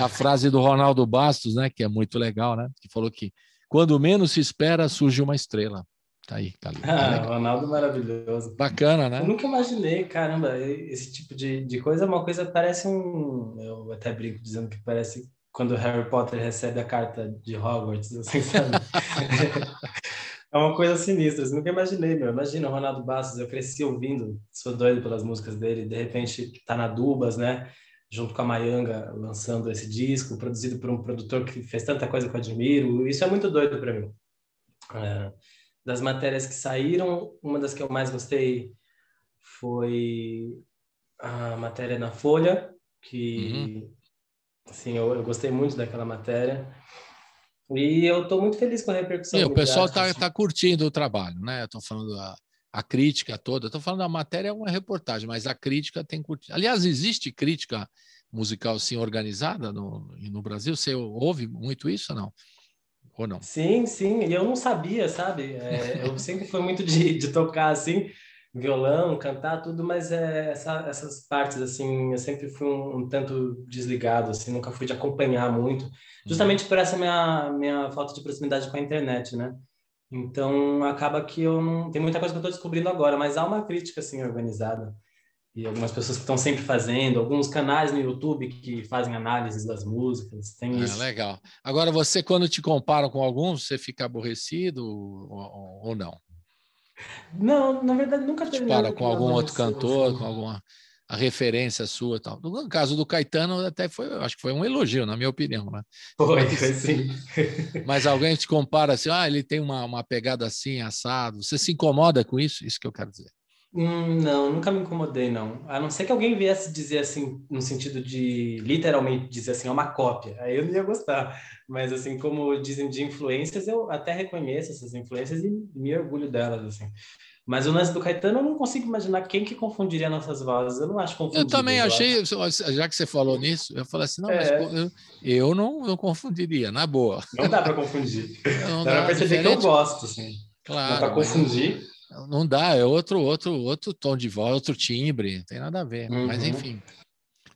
A frase do Ronaldo Bastos, né, que é muito legal, né, que falou que quando menos se espera surge uma estrela. Tá aí, tá ali. Tá, Ronaldo maravilhoso. Bacana, né? Eu nunca imaginei, caramba, esse tipo de coisa é uma coisa, parece um... Eu até brinco dizendo que parece quando o Harry Potter recebe a carta de Hogwarts, assim, sabe? É uma coisa sinistra, eu nunca imaginei, meu. Imagina o Ronaldo Bastos, eu cresci ouvindo, sou doido pelas músicas dele, de repente tá na Dubas, né? Junto com a Mayanga, lançando esse disco, produzido por um produtor que fez tanta coisa que eu admiro. Isso é muito doido para mim. É, das matérias que saíram, uma das que eu mais gostei foi a matéria na Folha, que assim, eu gostei muito daquela matéria. E eu estou muito feliz com a repercussão. E o pessoal está curtindo o trabalho, né? Eu estou falando a crítica toda. Estou falando a matéria é uma reportagem, mas a crítica tem curtido. Aliás, existe crítica musical assim organizada no Brasil? Você ouve muito isso ou não? Ou não? Sim, sim. E eu não sabia, sabe? Eu sempre fui muito de tocar assim, violão, cantar, tudo, mas essas partes, assim, eu sempre fui um tanto desligado, assim, nunca fui de acompanhar muito, justamente por essa minha falta de proximidade com a internet, né? Então, acaba que eu não... Tem muita coisa que eu tô descobrindo agora, mas há uma crítica, assim, organizada. E algumas pessoas que estão sempre fazendo, alguns canais no YouTube que fazem análises das músicas, tem isso. Legal. Agora, você, quando te comparam com alguns, você fica aborrecido ou não? Não, na verdade, nunca teve nada com algum outro cantor, com alguma a referência sua e tal. No caso do Caetano, até foi, acho que foi um elogio, na minha opinião, né? Foi sim. Mas alguém te compara assim, ele tem uma pegada assim, assado. Você se incomoda com isso? Isso que eu quero dizer. Não, nunca me incomodei, não. A não ser que alguém viesse dizer assim, no sentido de literalmente dizer assim, é uma cópia. Aí eu não ia gostar. Mas assim, como dizem de influências, eu até reconheço essas influências e me orgulho delas, assim. Mas o lance do Caetano, eu não consigo imaginar quem que confundiria nossas vozes. Eu não acho confundível. Eu também achei, já que você falou nisso, eu falei assim, não, mas eu não confundiria, na boa. Não dá para confundir. Não dá para perceber que eu gosto, assim. Claro. Não dá para confundir. Não dá, é outro tom de voz, outro timbre, não tem nada a ver. Mas, enfim,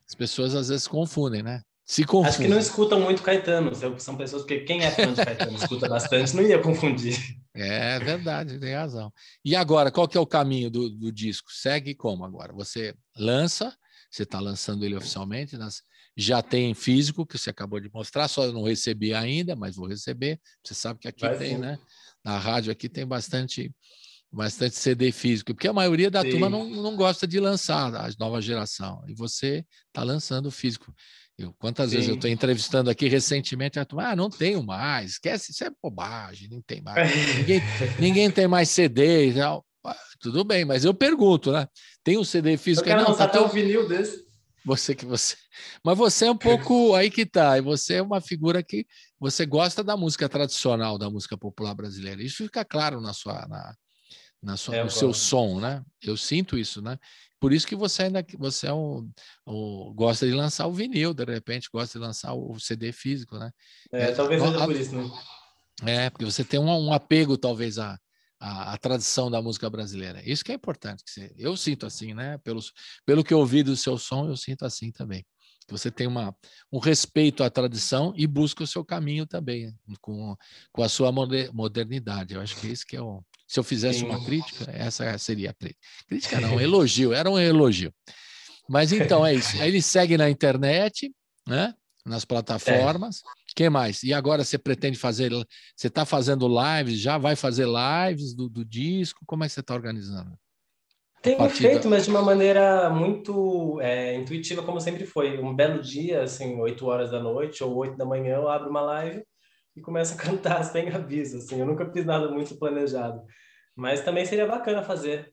as pessoas às vezes confundem, né? Se confundem. Acho que não escutam muito Caetano, são pessoas que quem é fã de Caetano escuta bastante, não ia confundir. É verdade, tem razão. E agora, qual que é o caminho do disco? Segue como agora? Você lança, você está lançando ele oficialmente, já tem físico, que você acabou de mostrar, só eu não recebi ainda, mas vou receber. Você sabe que aqui tem, né? Na rádio aqui tem bastante CD físico, porque a maioria da turma não gosta de lançar a nova geração, e você está lançando físico. Quantas vezes eu estou entrevistando aqui recentemente, a turma, não tenho mais, esquece, isso é bobagem, não tem mais, ninguém tem mais CD e tal. Tudo bem, mas eu pergunto, né? Tem um CD físico? Eu quero lançar até um vinil desse. Mas você é um pouco aí que tá, e você é uma figura que você gosta da música tradicional, da música popular brasileira, isso fica claro na sua... no seu som, né? Eu sinto isso, né? Por isso que você gosta de lançar o vinil, de repente gosta de lançar o CD físico, né? Talvez seja por isso, né? É, porque você tem um apego, talvez, à tradição da música brasileira. Isso que é importante. Que você, eu sinto assim, né? Pelo que eu ouvi do seu som, eu sinto assim também. Que você tem um respeito à tradição e busca o seu caminho também, né? Com a sua modernidade. Eu acho que isso que é o... Se eu fizesse uma crítica, essa seria a crítica. Crítica não, elogio. Era um elogio. Mas então é isso. Aí ele segue na internet, né? Nas plataformas. Que mais? E agora você pretende fazer... Você está fazendo lives? Já vai fazer lives do disco? Como é que você está organizando? Tenho feito, mas de uma maneira muito intuitiva, como sempre foi. Um belo dia, assim, 8h ou 8h, eu abro uma live e começo a cantar sem aviso, assim. Eu nunca fiz nada muito planejado. Mas também seria bacana fazer.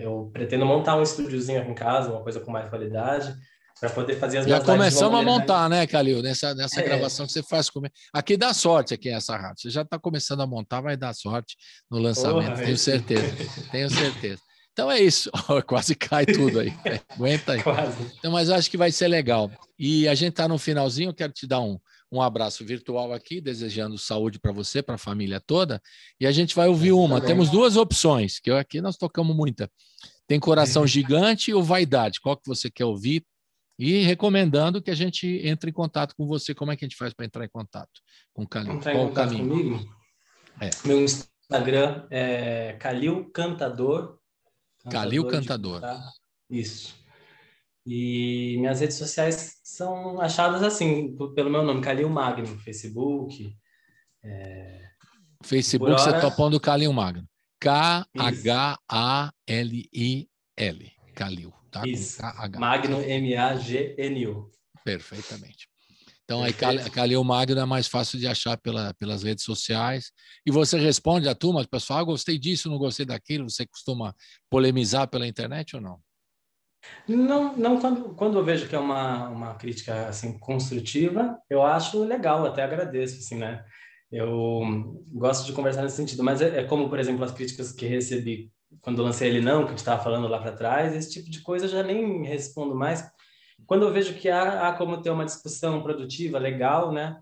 Eu pretendo montar um estúdiozinho aqui em casa, uma coisa com mais qualidade, para poder fazer as minhas lives. Já começamos a montar, né, Khalil? Nessa gravação que você faz comigo. Aqui dá sorte, aqui essa rádio. Você já está começando a montar, vai dar sorte no lançamento. Tenho certeza, tenho certeza. Então é isso, quase cai tudo aí, aguenta aí. Quase. Então, mas acho que vai ser legal. E a gente está no finalzinho, eu quero te dar um abraço virtual aqui, desejando saúde para você, para a família toda, e a gente vai ouvir uma. Temos duas opções, que aqui nós tocamos muita. Tem Coração Gigante ou Vaidade, qual que você quer ouvir? E recomendando que a gente entre em contato com você. Como é que a gente faz para entrar em contato com o Khalil? Entrar em contato comigo? Meu Instagram é Khalil Cantador. Khalil Cantador. Isso. E minhas redes sociais são achadas assim, pelo meu nome, Khalil Magno, Facebook. Facebook você tá pondo Khalil Magno. K-H-A-L-I-L. Khalil, tá? Isso. Magno, M-A-G-N-U. Perfeitamente. Então, aí, Khalil Magno é mais fácil de achar pelas redes sociais. E você responde à turma, o pessoal, gostei disso, não gostei daquilo. Você costuma polemizar pela internet ou não? Não, quando eu vejo que é uma crítica assim, construtiva, eu acho legal, até agradeço, assim, né? Eu gosto de conversar nesse sentido, mas é como, por exemplo, as críticas que recebi quando eu lancei Ele Não, que a gente estava falando lá para trás, esse tipo de coisa eu já nem respondo mais. Quando eu vejo que há como ter uma discussão produtiva, legal, né?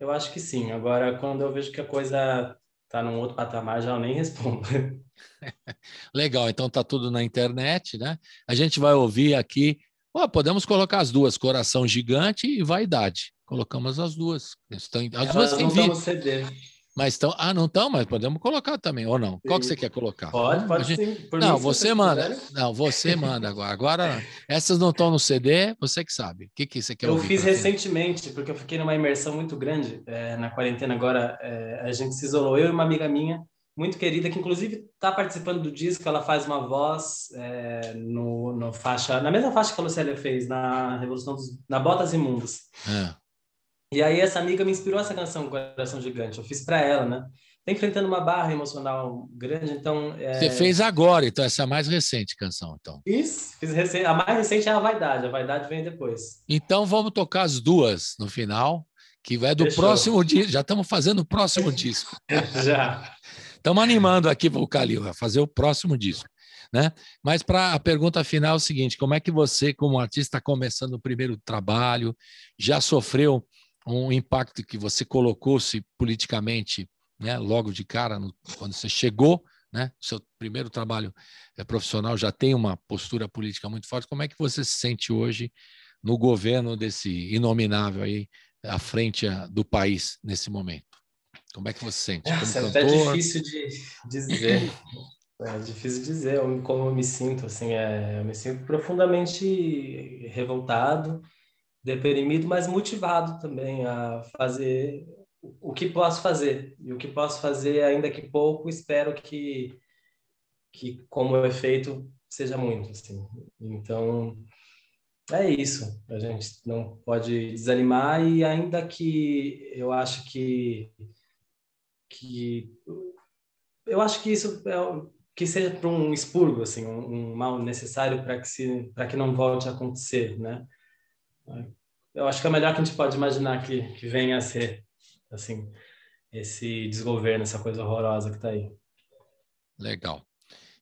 Eu acho que sim. Agora, quando eu vejo que a coisa está num outro patamar, já eu nem respondo. Legal. Então, tá tudo na internet, né? A gente vai ouvir aqui... podemos colocar as duas, Coração Gigante e Vaidade. Colocamos as duas. As duas têm vídeo. CD. Mas estão... não estão, mas podemos colocar também, ou não? Sim. Qual que você quer colocar? Pode sim. Não, você manda. Não, você manda agora. Agora, essas não estão no CD, você que sabe. O que você quer ouvir? Eu fiz recentemente, porque eu fiquei numa imersão muito grande na quarentena agora. A gente se isolou, eu e uma amiga minha, muito querida, que inclusive está participando do disco, ela faz uma voz na mesma faixa que a Lucélia fez, na Botas Imundas. E aí essa amiga me inspirou essa canção, Coração Gigante. Eu fiz para ela, né? Tá enfrentando uma barra emocional grande, então... Você fez agora, então essa é a mais recente canção, então. Isso, a mais recente é a Vaidade vem depois. Então vamos tocar as duas no final, que é do próximo disco, já estamos fazendo o próximo disco. Já. Estamos animando aqui para o Khalil, a fazer o próximo disco, né? Mas para a pergunta final é o seguinte, como é que você, como artista, está começando o primeiro trabalho, já sofreu um impacto que você colocou-se politicamente, né, logo de cara, quando você chegou, né, seu primeiro trabalho profissional já tem uma postura política muito forte. Como é que você se sente hoje no governo desse inominável aí, à frente do país, nesse momento? Como é que você se sente? Nossa, é até difícil de dizer. É difícil dizer como eu me sinto. Assim, eu me sinto profundamente revoltado, deprimido, mas motivado também a fazer o que posso fazer. E o que posso fazer, ainda que pouco, espero que como efeito, seja muito. Assim. Então, é isso. A gente não pode desanimar e ainda que eu acho que... Eu acho que isso que seja para um expurgo, assim, um mal necessário para que não volte a acontecer, né? Eu acho que é o melhor que a gente pode imaginar que venha a ser, assim, esse desgoverno, essa coisa horrorosa que está aí. Legal.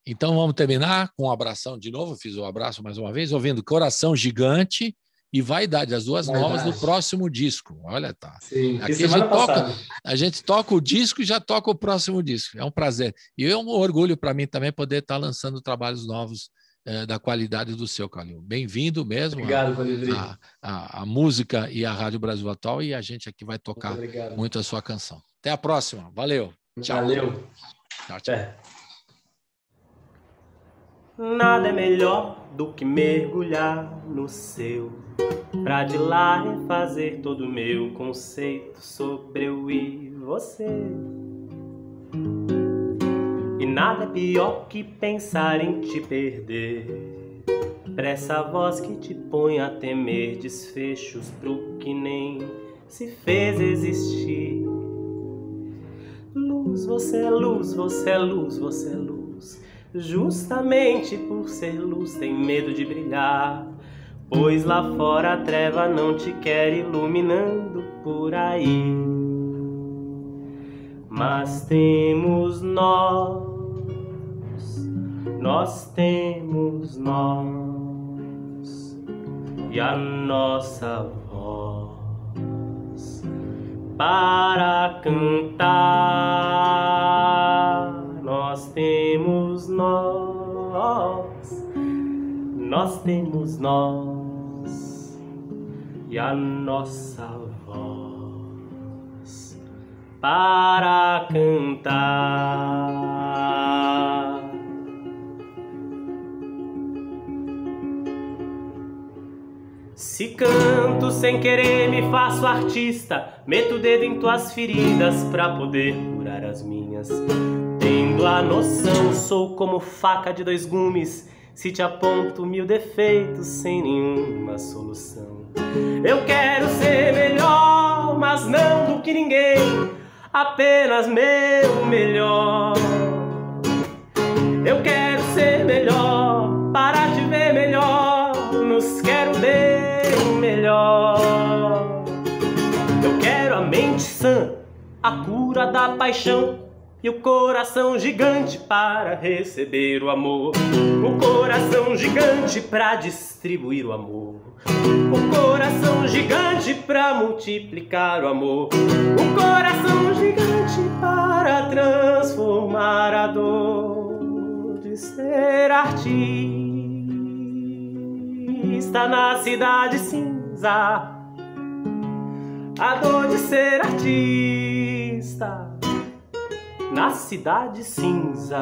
Então vamos terminar com um abração de novo, fiz o abraço mais uma vez, ouvindo Coração Gigante e Vaidade, as duas novas do próximo disco. Olha, tá. Sim. Aqui a gente toca o disco e já toca o próximo disco. É um prazer. E é um orgulho para mim também poder estar lançando trabalhos novos da qualidade do seu, Khalil. Bem-vindo mesmo. Obrigado, Colibri. A música e a Rádio Brasil Atual, e a gente aqui vai tocar muito a sua canção. Até a próxima. Valeu. Tchau. Valeu. Tchau, tchau. É. Nada é melhor do que mergulhar no seu, pra de lá refazer todo o meu conceito sobre eu e você. E nada é pior que pensar em te perder, pra essa voz que te põe a temer desfechos pro que nem se fez existir. Luz, você é luz, você é luz, você é luz. Justamente por ser luz tem medo de brilhar, pois lá fora a treva não te quer iluminando por aí. Mas temos nós, nós temos nós, e a nossa voz para cantar. Nós temos nós, nós temos nós, e a nossa voz para cantar. Se canto sem querer me faço artista, meto o dedo em tuas feridas pra poder curar as minhas. Tendo a noção, sou como faca de dois gumes, se te aponto mil defeitos sem nenhuma solução. Eu quero ser melhor, mas não do que ninguém, apenas meu melhor. Eu quero ser melhor, para te ver melhor, nos quero bem melhor. Eu quero a mente sã, a cura da paixão, e o coração gigante para receber o amor. O coração gigante para distribuir o amor. O coração gigante para multiplicar o amor. O coração gigante para transformar a dor de ser artista na cidade cinza. A dor de ser artista na cidade cinza,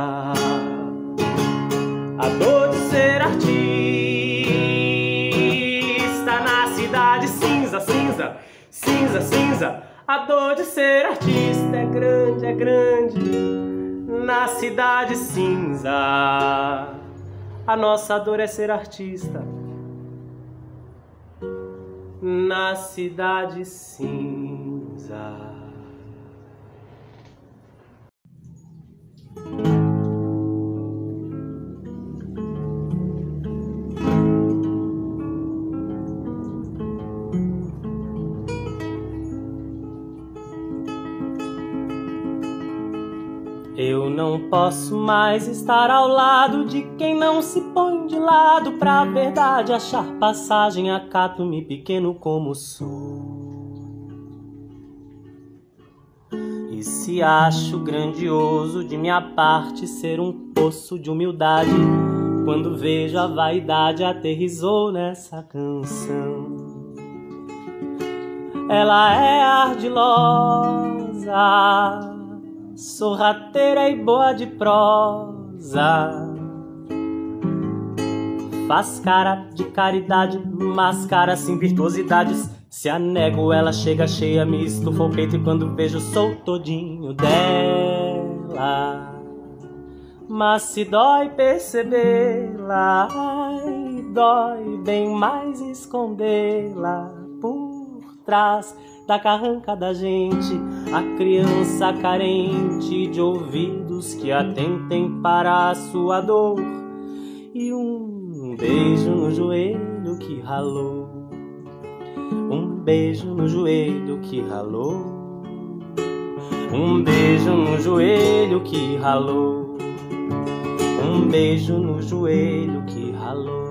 a dor de ser artista na cidade cinza, cinza, cinza, cinza. A dor de ser artista é grande na cidade cinza. A nossa dor é ser artista na cidade cinza. Eu não posso mais estar ao lado de quem não se põe de lado pra verdade achar passagem. Acato-me pequeno como sou, e se acho grandioso de minha parte ser um poço de humildade, quando vejo a vaidade aterrizou nessa canção. Ela é ardilosa, sorrateira e boa de prosa, faz cara de caridade, mas cara sem virtuosidades. Se anego, ela chega cheia, me estufa o peito, e quando vejo sou todinho dela. Mas se dói percebê-la, ai, dói bem mais escondê-la por trás da carranca da gente. A criança carente de ouvidos que atentem para a sua dor, e um beijo no joelho que ralou, um beijo no joelho que ralou, um beijo no joelho que ralou, um beijo no joelho que ralou.